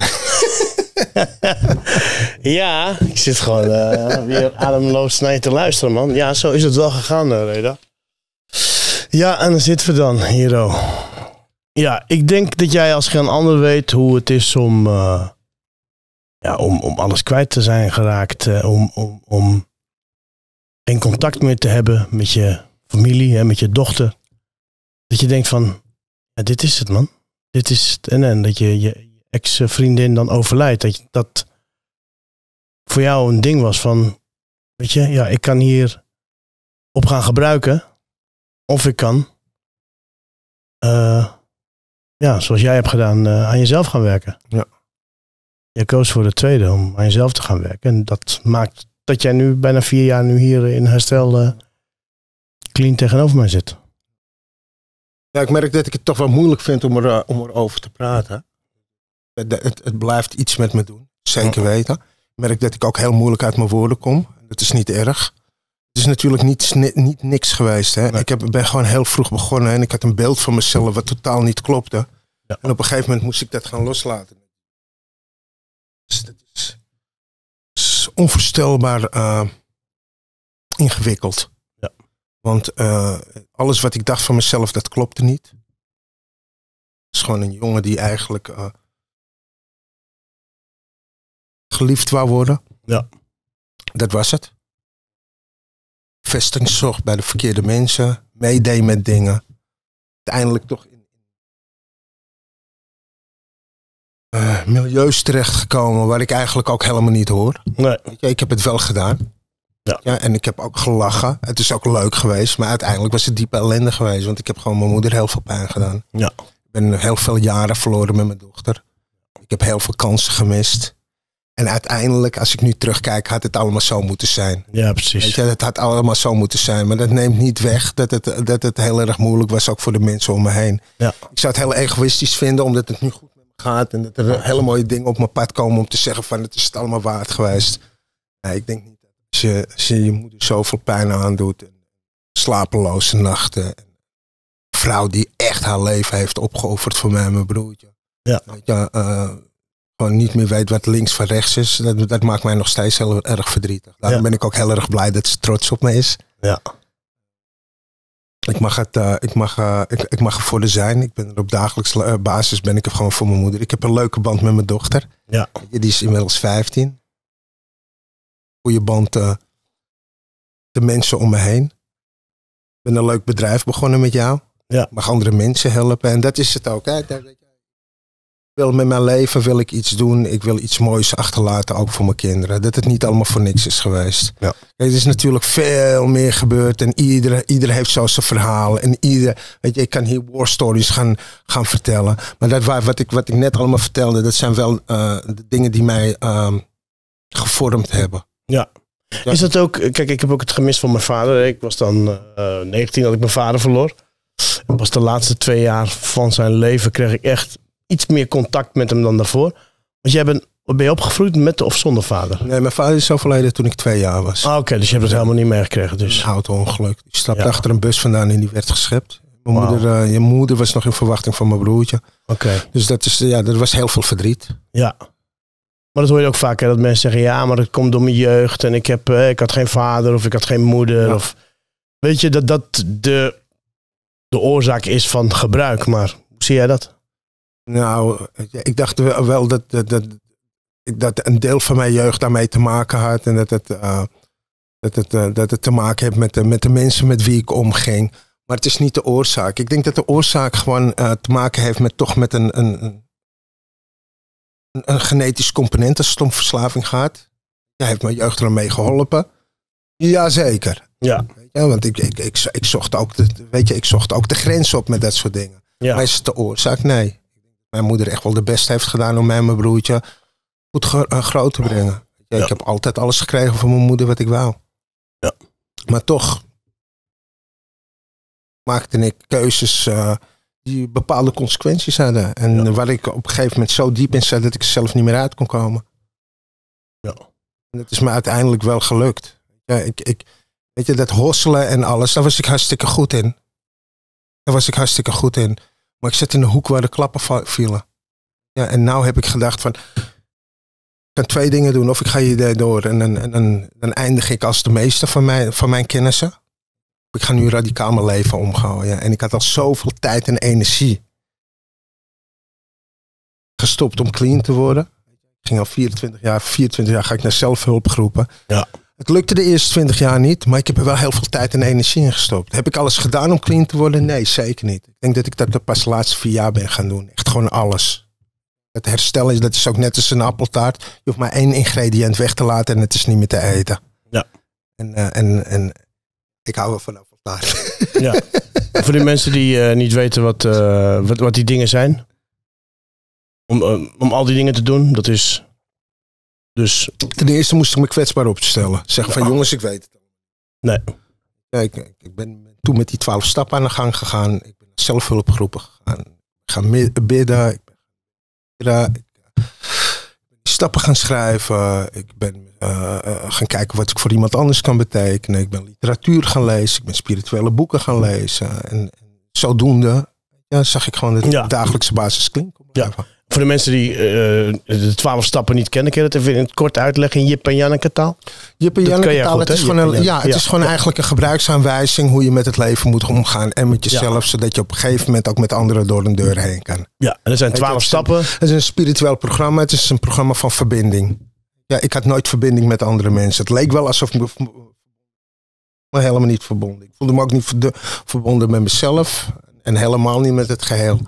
Ja, ik zit gewoon uh, weer ademloos naar je te luisteren, man. Ja, zo is het wel gegaan, Reda. Ja, en dan zitten we dan, Hero. Ja, ik denk dat jij als geen ander weet hoe het is om, uh, ja, om, om alles kwijt te zijn geraakt. Uh, om, om, om geen contact meer te hebben met je familie, hè, met je dochter. Dat je denkt van, ja, dit is het, man. Dit is het. En, en dat je... je ex-vriendin dan overlijdt, dat dat voor jou een ding was van, weet je, ja, ik kan hier op gaan gebruiken, of ik kan, uh, ja, zoals jij hebt gedaan, uh, aan jezelf gaan werken. Ja. Jij koos voor de tweede, om aan jezelf te gaan werken. En dat maakt dat jij nu bijna vier jaar nu hier in herstel uh, clean tegenover mij zit. Ja, ik merk dat ik het toch wel moeilijk vind om, er, om erover te praten. Het, het, het blijft iets met me doen. Zeker weten. Ik merk dat ik ook heel moeilijk uit mijn woorden kom. Dat is niet erg. Het is natuurlijk niet, niet, niet niks geweest. Hè? Nee. Ik heb, ben gewoon heel vroeg begonnen. En ik had een beeld van mezelf wat totaal niet klopte. Ja. En op een gegeven moment moest ik dat gaan loslaten. Dus dat is, is onvoorstelbaar uh, ingewikkeld. Ja. Want uh, alles wat ik dacht van mezelf, dat klopte niet. Het is gewoon een jongen die eigenlijk... Uh, geliefd wou worden. Ja. Dat was het. Vesting zocht bij de verkeerde mensen. Meedeed met dingen. Uiteindelijk toch in uh, milieus terechtgekomen waar ik eigenlijk ook helemaal niet hoor. Nee. Ja, ik heb het wel gedaan. Ja. Ja, en ik heb ook gelachen. Het is ook leuk geweest, maar uiteindelijk was het diepe ellende geweest. Want ik heb gewoon mijn moeder heel veel pijn gedaan. Ja. Ik ben heel veel jaren verloren met mijn dochter. Ik heb heel veel kansen gemist. En uiteindelijk, als ik nu terugkijk, had het allemaal zo moeten zijn. Ja, precies. Weet je, het had allemaal zo moeten zijn. Maar dat neemt niet weg dat het, dat het heel erg moeilijk was, ook voor de mensen om me heen. Ja. Ik zou het heel egoïstisch vinden, omdat het nu goed met me gaat. En dat er hele mooie dingen op mijn pad komen om te zeggen van, het is het allemaal waard geweest. Nee, ik denk niet dat als je als je, je moeder zoveel pijn aandoet. En slapeloze nachten. En een vrouw die echt haar leven heeft opgeofferd voor mij en mijn broertje. Ja. Weet je, uh, gewoon niet meer weet wat links van rechts is. Dat, dat maakt mij nog steeds heel erg verdrietig. Daarom ja. ben ik ook heel erg blij dat ze trots op me is. Ja. Ik mag, het, uh, ik, mag, uh, ik, ik mag er voor de zijn. Ik ben er op dagelijkse basis ben ik er gewoon voor mijn moeder. Ik heb een leuke band met mijn dochter. Ja. Die is inmiddels vijftien. Goede band. Uh, de mensen om me heen. Ik ben een leuk bedrijf begonnen met jou. Ja. Ik mag andere mensen helpen. En dat is het ook. Hè? Ik wil met mijn leven wil ik iets doen. Ik wil iets moois achterlaten, ook voor mijn kinderen. Dat het niet allemaal voor niks is geweest. Ja. Kijk, er is natuurlijk veel meer gebeurd. En ieder, ieder heeft zo zijn verhaal. En ieder, weet je, ik kan hier war stories gaan, gaan vertellen. Maar dat wat ik, wat ik net allemaal vertelde, dat zijn wel uh, de dingen die mij uh, gevormd hebben. Ja. Dat is dat ook, kijk, ik heb ook het gemis van mijn vader. Ik was dan uh, negentien dat ik mijn vader verloor. En pas de laatste twee jaar van zijn leven kreeg ik echt iets meer contact met hem dan daarvoor. Want jij bent, ben je opgegroeid met of zonder vader? Nee, mijn vader is overleden toen ik twee jaar was. Ah, oké, okay, dus je hebt het helemaal niet meegekregen. Dus. Een auto-ongeluk. Ik stapte ja. achter een bus vandaan en die werd geschept. Mijn wow. moeder, uh, je moeder was nog in verwachting van mijn broertje. Oké. Okay. Dus dat, is, ja, dat was heel veel verdriet. Ja. Maar dat hoor je ook vaak, hè, dat mensen zeggen, ja, maar dat komt door mijn jeugd. En ik, heb, eh, ik had geen vader of ik had geen moeder. Ja. Of, weet je, dat dat de, de oorzaak is van gebruik. Maar hoe zie jij dat? Nou, ik dacht wel dat, dat, dat, dat een deel van mijn jeugd daarmee te maken had. En dat het, uh, dat het, uh, dat het te maken heeft met de, met de mensen met wie ik omging. Maar het is niet de oorzaak. Ik denk dat de oorzaak gewoon uh, te maken heeft met toch met een, een, een, een genetisch component als het om verslaving gaat. Jij heeft mijn jeugd ermee geholpen. Jazeker. Ja. Ja, want ik, ik, ik, ik, zocht ook de, weet je, ik zocht ook de grens op met dat soort dingen. Ja. Maar is het de oorzaak? Nee. Mijn moeder echt wel de beste heeft gedaan om mij en mijn broertje goed groot te brengen. Ja, ik ja. heb altijd alles gekregen van mijn moeder wat ik wou. Ja. Maar toch maakte ik keuzes uh, die bepaalde consequenties hadden. En ja. waar ik op een gegeven moment zo diep in zat dat ik er zelf niet meer uit kon komen. Ja. En dat is me uiteindelijk wel gelukt. Ja, ik, ik, weet je, dat hosselen en alles, daar was ik hartstikke goed in. Daar was ik hartstikke goed in. Maar ik zat in de hoek waar de klappen vielen. Ja, en nou heb ik gedacht van, ik kan twee dingen doen. Of ik ga hier door en dan, en dan, dan eindig ik als de meeste van mijn, van mijn kennissen. Ik ga nu radicaal mijn leven omgooien. Ja. En ik had al zoveel tijd en energie gestopt om clean te worden. Ik ging al vierentwintig jaar, vierentwintig jaar ga ik naar zelfhulpgroepen. Ja. Het lukte de eerste twintig jaar niet, maar ik heb er wel heel veel tijd en energie in gestopt. Heb ik alles gedaan om clean te worden? Nee, zeker niet. Ik denk dat ik dat pas de laatste vier jaar ben gaan doen. Echt gewoon alles. Het herstellen is, dat is ook net als een appeltaart. Je hoeft maar één ingrediënt weg te laten en het is niet meer te eten. Ja. En, uh, en, en ik hou wel van appeltaart. Ja. Voor die mensen die uh, niet weten wat, uh, wat, wat die dingen zijn. Om, um, om al die dingen te doen, dat is... Dus... Ten eerste moest ik me kwetsbaar opstellen. Zeggen van, ja. jongens, ik weet het. Nee. Ja, ik, ik ben toen met die twaalf stappen aan de gang gegaan. Ik ben zelfhulpgroepen gegaan. Ik ga bidden. Ik ben stappen gaan schrijven. Ik ben uh, uh, gaan kijken wat ik voor iemand anders kan betekenen. Ik ben literatuur gaan lezen. Ik ben spirituele boeken gaan lezen. En, en zodoende ja, zag ik gewoon dat ja. de dagelijkse basis klinkt. Ja. Voor de mensen die uh, de twaalf stappen niet kennen, kun je dat even in het kort uitleggen in Jip en Janneke taal? Jip en Janneke taal, het is gewoon ja. eigenlijk een gebruiksaanwijzing hoe je met het leven moet omgaan en met jezelf, ja. zodat je op een gegeven moment ook met anderen door een deur heen kan. Ja, en er zijn twaalf stappen. Het is een spiritueel programma, het is een programma van verbinding. Ja, ik had nooit verbinding met andere mensen. Het leek wel alsof ik me helemaal niet verbonden. Ik voelde me ook niet verbonden met mezelf en helemaal niet met het geheel.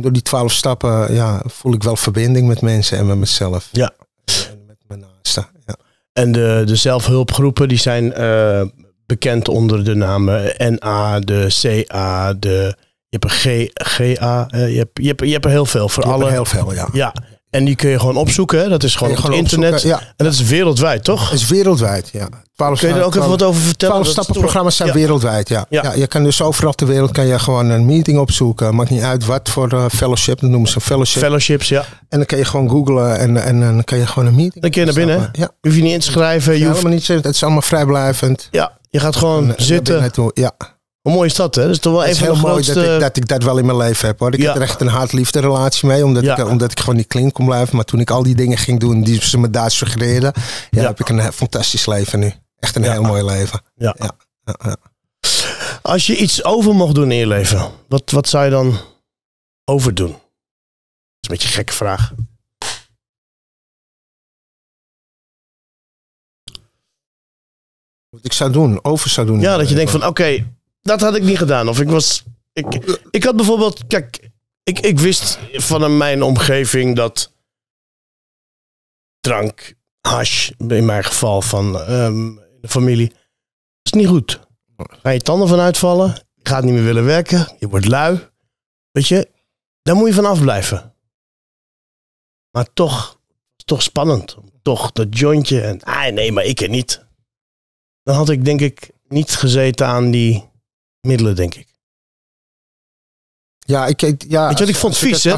Door die twaalf stappen ja, voel ik wel verbinding met mensen en met mezelf. Ja. En met mijn naasten. Ja. En de, de zelfhulpgroepen die zijn uh, bekend onder de namen N A, de C A, de, je hebt een G A, uh, je, hebt, je, hebt, je hebt er heel veel voor je alle. Heel veel, ja. ja. En die kun je gewoon opzoeken, hè? Dat is gewoon, gewoon op internet. Ja. En dat is wereldwijd, toch? Dat is wereldwijd, ja. twaalf kun je er ook twaalf, even wat over vertellen? twaalf stappenprogramma's zijn ja. wereldwijd, ja. Ja. ja. Je kan dus overal ter wereld kan je gewoon een meeting opzoeken. Maakt niet uit wat voor uh, fellowship, dat noemen ze een fellowship. Fellowships, ja. En dan kan je gewoon googlen en, en, en dan kan je gewoon een meeting. Dan kun je naar binnen, ja. Hoef je niet inschrijven. Je ja, hoeft... niet, het is allemaal vrijblijvend. Ja, je gaat gewoon en, zitten. Ja. Een mooie stad, hè? Dat is toch wel dat even is heel mooi grootste... dat, ik, dat ik dat wel in mijn leven heb, hoor. Ik ja. heb er echt een haat-liefde relatie mee, omdat, ja. ik, omdat ik gewoon niet clean kon blijven. Maar toen ik al die dingen ging doen die ze me daar suggereerden, ja, ja. heb ik een fantastisch leven nu. Echt een ja. heel mooi leven. Ja. Ja. Ja. Ja. Als je iets over mocht doen in je leven, wat, wat zou je dan overdoen? Dat is een beetje een gekke vraag. Wat ik zou doen, over zou doen. Ja, dat je leven. denkt van, oké, okay, dat had ik niet gedaan. Of ik was... Ik, ik had bijvoorbeeld... Kijk, ik, ik wist van mijn omgeving dat... Drank, hash, in mijn geval van um, de familie, is niet goed. Ga je tanden van uitvallen. Je gaat niet meer willen werken. Je wordt lui. Weet je, daar moet je van afblijven. Maar toch, toch spannend. Toch dat jointje. En, ah nee, maar ik er niet. Dan had ik denk ik niet gezeten aan die... middelen, denk ik. Ja, ik ja, weet je wat ik vond? Vies, hè?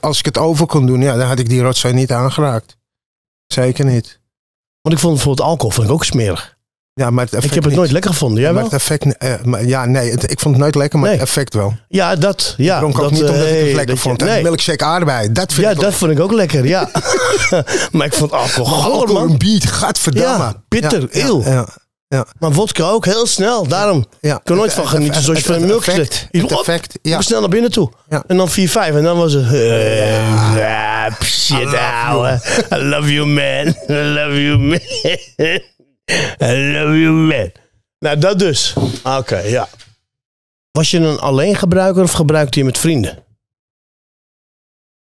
Als ik het over kon doen, ja, dan had ik die rotzooi niet aangeraakt. Zeker niet. Want ik vond bijvoorbeeld alcohol vond ik ook smerig. Ja, maar het effect ik heb het niet. nooit lekker gevonden. Jij maar wel? Het effect, uh, maar, ja, nee, het, ik vond het nooit lekker, maar nee. het effect wel. Ja, dat. Ja, ik dronk dat, ook niet omdat uh, ik het lekker je, vond. Nee. Milkshake aardbei, dat vind ja, ik Ja, dat vond ik ook lekker, ja. Maar ik vond alcohol goor, man. Een beat, gadverdamme. Ja, bitter, eeuw. Ja, ja. Ja. Maar vodka ook heel snel, daarom ja. ik kan nooit van genieten zoals je van een milkshake. Het effect, ja. Snel naar binnen toe. Ja. En dan vier vijf en dan was het... Uh, ja. ah, shit, I love, ouwe. I love you man, I love you man, I love you man. Nou, dat dus. Oké, okay, ja. Was je een alleen gebruiker of gebruikte je met vrienden?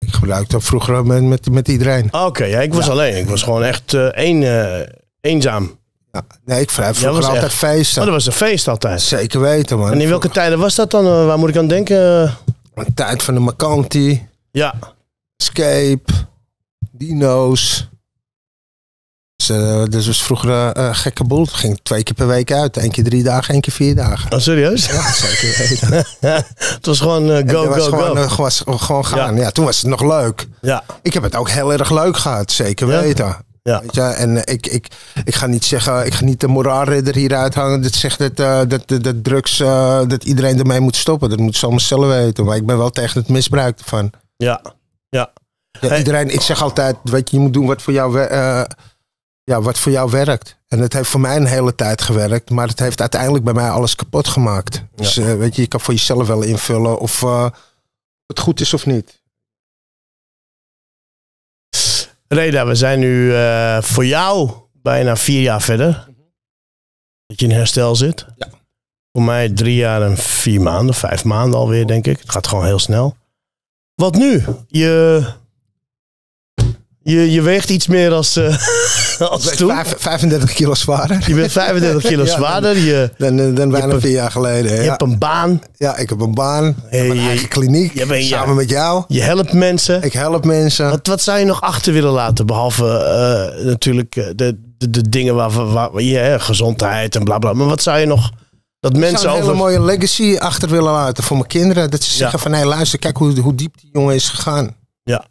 Ik gebruikte dat vroeger met, met, met iedereen. Oké, okay, ja, ik was ja. alleen. Ik was gewoon echt uh, een, uh, eenzaam. Ja, nee, ik vraag ja, was altijd echt. feesten. Oh, dat was een feest altijd? Zeker weten, man. En in welke tijden was dat dan? Waar moet ik aan denken? Een tijd van de Macanti. Ja. Escape. Dino's. Dus, uh, dus was vroeger uh, gekke boel. Het ging twee keer per week uit. Eén keer drie dagen, één keer vier dagen. Oh, serieus? Ja, zeker weten. Het was gewoon uh, go, was go, gewoon, go. Uh, was gewoon gaan. Ja. Ja, toen was het nog leuk. Ja. Ik heb het ook heel erg leuk gehad. Zeker weten. Ja. Ja. Weet je, en ik, ik, ik ga niet zeggen, ik ga niet de moraalridder hier uithangen. Dat zegt dat, uh, dat, dat, dat drugs, uh, dat iedereen ermee moet stoppen. Dat moet ze allemaal zelf weten. Maar ik ben wel tegen het misbruik ervan. Ja, ja. ja hey. Iedereen, ik zeg altijd, weet je, je moet doen wat voor jou, uh, ja, wat voor jou werkt. En het heeft voor mij een hele tijd gewerkt. Maar het heeft uiteindelijk bij mij alles kapot gemaakt. Ja. Dus uh, weet je, je kan voor jezelf wel invullen of uh, het goed is of niet. Reda, we zijn nu uh, voor jou bijna vier jaar verder. Dat je in herstel zit. Ja. Voor mij drie jaar en vier maanden, vijf maanden alweer, denk ik. Het gaat gewoon heel snel. Wat nu? Je, je, je weegt iets meer als, uh, als toen. vijfendertig kilo zwaarder. Je bent vijfendertig kilo zwaarder. Je, dan, dan, dan bijna vier jaar geleden. Je ja. hebt een baan. Ja, ik heb een baan. Hey, mijn je, eigen kliniek. Je bent, samen ja, met jou. Je helpt mensen. Ik help mensen. Wat, wat zou je nog achter willen laten? Behalve uh, natuurlijk de, de, de dingen waar, waar, waar ja, gezondheid en blablabla. Bla, maar wat zou je nog... Dat mensen ik zou een over... hele mooie legacy achter willen laten voor mijn kinderen. Dat ze zeggen ja. van, hey, luister, kijk hoe, hoe diep die jongen is gegaan. Ja.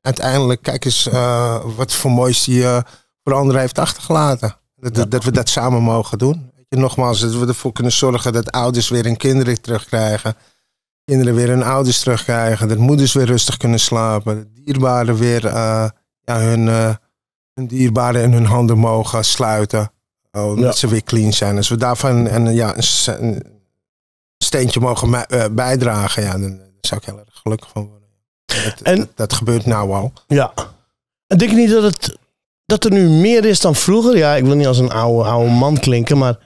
Uiteindelijk, kijk eens uh, wat voor moois die uh, voor anderen heeft achtergelaten. Dat, ja. dat we dat samen mogen doen. En nogmaals, dat we ervoor kunnen zorgen dat ouders weer hun kinderen terugkrijgen. Kinderen weer hun ouders terugkrijgen. Dat moeders weer rustig kunnen slapen. Dat dierbaren weer uh, ja, hun, uh, hun dierbaren in hun handen mogen sluiten. Oh, dat ja. ze weer clean zijn. Als we daarvan en, ja, een steentje mogen bijdragen, ja, dan zou ik heel erg gelukkig van worden. Dat, en, dat, dat gebeurt nou al. Ja. En denk je niet dat, het, dat er nu meer is dan vroeger? Ja, ik wil niet als een oude, oude man klinken, maar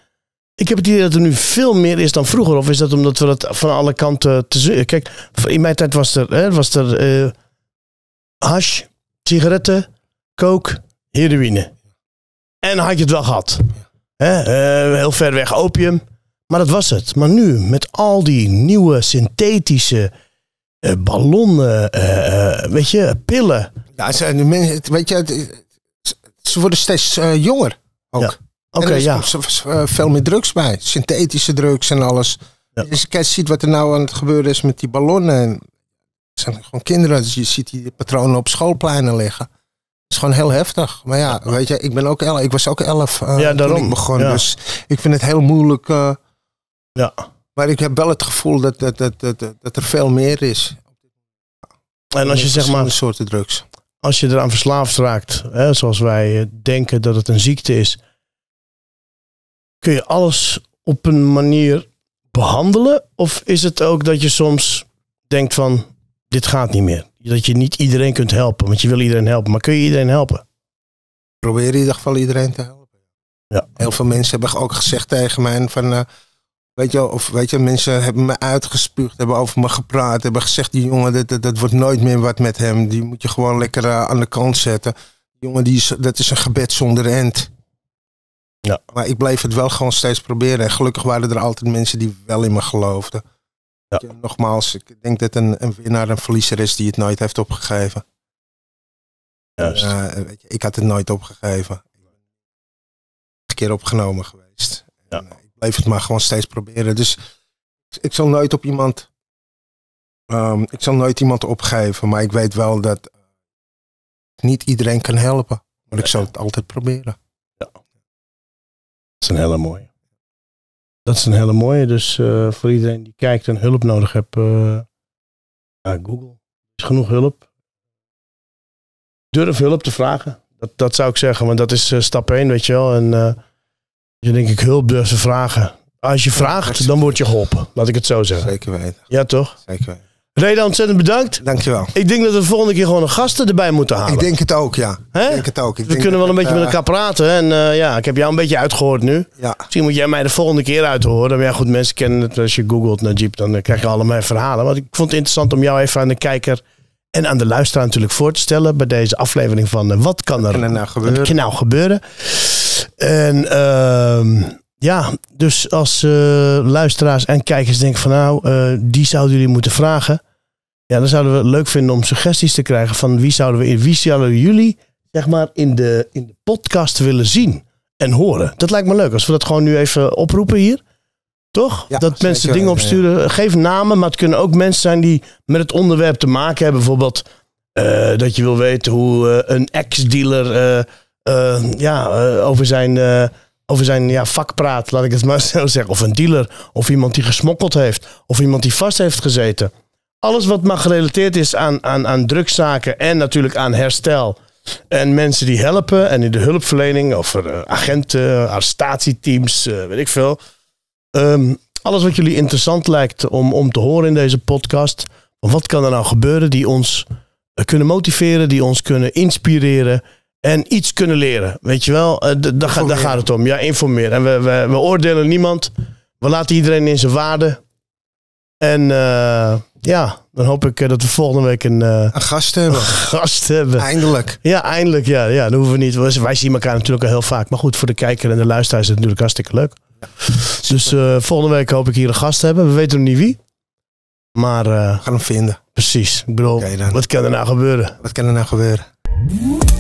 ik heb het idee dat er nu veel meer is dan vroeger. Of is dat omdat we dat van alle kanten te zien? Kijk, in mijn tijd was er, hè, was er uh, hash, sigaretten, coke, heroïne. En had je het wel gehad. He, uh, heel ver weg opium. Maar dat was het. Maar nu, met al die nieuwe synthetische uh, ballonnen, uh, weet je, pillen. Ja, ze, weet je, ze worden steeds uh, jonger ook. Ja. Oké, okay, ja. Er is veel meer drugs bij. Synthetische drugs en alles. Ja. Dus je ziet wat er nou aan het gebeuren is met die ballonnen. Het zijn gewoon kinderen. Dus je ziet die patronen op schoolpleinen liggen. Het is gewoon heel heftig. Maar ja, weet je, ik ben ook elf. Ik was ook elf uh, ja, toen ik begon. Ja. Dus ik vind het heel moeilijk uh, Ja. Maar ik heb wel het gevoel dat, dat, dat, dat, dat er veel meer is. En als je zeg maar soorten drugs. Als je eraan verslaafd raakt, hè, zoals wij denken dat het een ziekte is, kun je alles op een manier behandelen? Of is het ook dat je soms denkt van, dit gaat niet meer? Dat je niet iedereen kunt helpen, want je wil iedereen helpen. Maar kun je iedereen helpen? Probeer in ieder geval iedereen te helpen. Ja. Heel veel mensen hebben ook gezegd tegen mij van... Uh, weet je, of weet je, mensen hebben me uitgespuugd, hebben over me gepraat, hebben gezegd, die jongen, dat, dat, dat wordt nooit meer wat met hem. Die moet je gewoon lekker uh, aan de kant zetten. Die jongen, die is, dat is een gebed zonder end. Ja. Maar ik bleef het wel gewoon steeds proberen. En gelukkig waren er altijd mensen die wel in me geloofden. Ja. Nogmaals, ik denk dat een, een winnaar een verliezer is die het nooit heeft opgegeven. Juist. En, uh, weet je, ik had het nooit opgegeven. Ik ben een keer opgenomen geweest. Ja. En, uh, bleef het maar gewoon steeds proberen. Dus ik zal nooit op iemand... Um, ik zal nooit iemand opgeven. Maar ik weet wel dat niet iedereen kan helpen. Maar ik zal het altijd proberen. Ja. Dat is een hele mooie. Dat is een hele mooie. Dus uh, voor iedereen die kijkt en hulp nodig hebt... Uh, ja, Google. Is genoeg hulp. Durf hulp te vragen. Dat, dat zou ik zeggen. Want dat is uh, stap één, weet je wel. En... Uh, je denk ik hulp durft te vragen. Als je vraagt, dan word je geholpen. Laat ik het zo zeggen. Zeker weten. Ja, toch? Zeker weten. Reda, ontzettend bedankt. Dankjewel. Ik denk dat we de volgende keer gewoon een gasten erbij moeten halen. Ik denk het ook, ja. He? Ik denk het ook. Ik we denk kunnen wel een beetje uh... met elkaar praten. En uh, ja, ik heb jou een beetje uitgehoord nu. Ja. Misschien moet jij mij de volgende keer uithoren. Maar ja, goed, mensen kennen het. Als je googelt naar Jeep, dan krijg je allemaal mijn verhalen. Want ik vond het interessant om jou even aan de kijker en aan de luisteraar natuurlijk voor te stellen. Bij deze aflevering van uh, Wat kan er, kan er nou gebeuren? Wat kan nou gebeuren? En uh, ja, dus als uh, luisteraars en kijkers denken van nou, uh, die zouden jullie moeten vragen. Ja, dan zouden we het leuk vinden om suggesties te krijgen van wie zouden, we, wie zouden jullie zeg maar in de, in de podcast willen zien en horen. Dat lijkt me leuk als we dat gewoon nu even oproepen hier. Toch? Ja, dat mensen zeker, dingen opsturen. Ja. Geef namen, maar het kunnen ook mensen zijn die met het onderwerp te maken hebben. Bijvoorbeeld uh, dat je wil weten hoe uh, een ex-dealer... Uh, Uh, ja, uh, over zijn, uh, over zijn ja, vak praat, laat ik het maar zo zeggen. Of een dealer, of iemand die gesmokkeld heeft, of iemand die vast heeft gezeten. Alles wat maar gerelateerd is aan, aan, aan drugszaken en natuurlijk aan herstel. En mensen die helpen en in de hulpverlening, of uh, agenten, arrestatieteams, uh, weet ik veel. Um, alles wat jullie interessant lijkt om, om te horen in deze podcast. Wat kan er nou gebeuren die ons uh, kunnen motiveren, die ons kunnen inspireren... En iets kunnen leren, weet je wel. Uh, daar ga, gaat het om. Ja, informeren. En we, we, we oordelen niemand. We laten iedereen in zijn waarde. En uh, ja, dan hoop ik dat we volgende week een, uh, een, gast hebben. een gast hebben. Eindelijk. Ja, eindelijk. Ja, ja, dat hoeven we niet. Wij zien elkaar natuurlijk al heel vaak. Maar goed, voor de kijker en de luisteraar is het natuurlijk hartstikke leuk. Ja, dus uh, volgende week hoop ik hier een gast te hebben. We weten nog niet wie. Maar... Uh, we gaan hem vinden. Precies. Ik bedoel, okay, wat kan er nou gebeuren? Wat kan er nou gebeuren?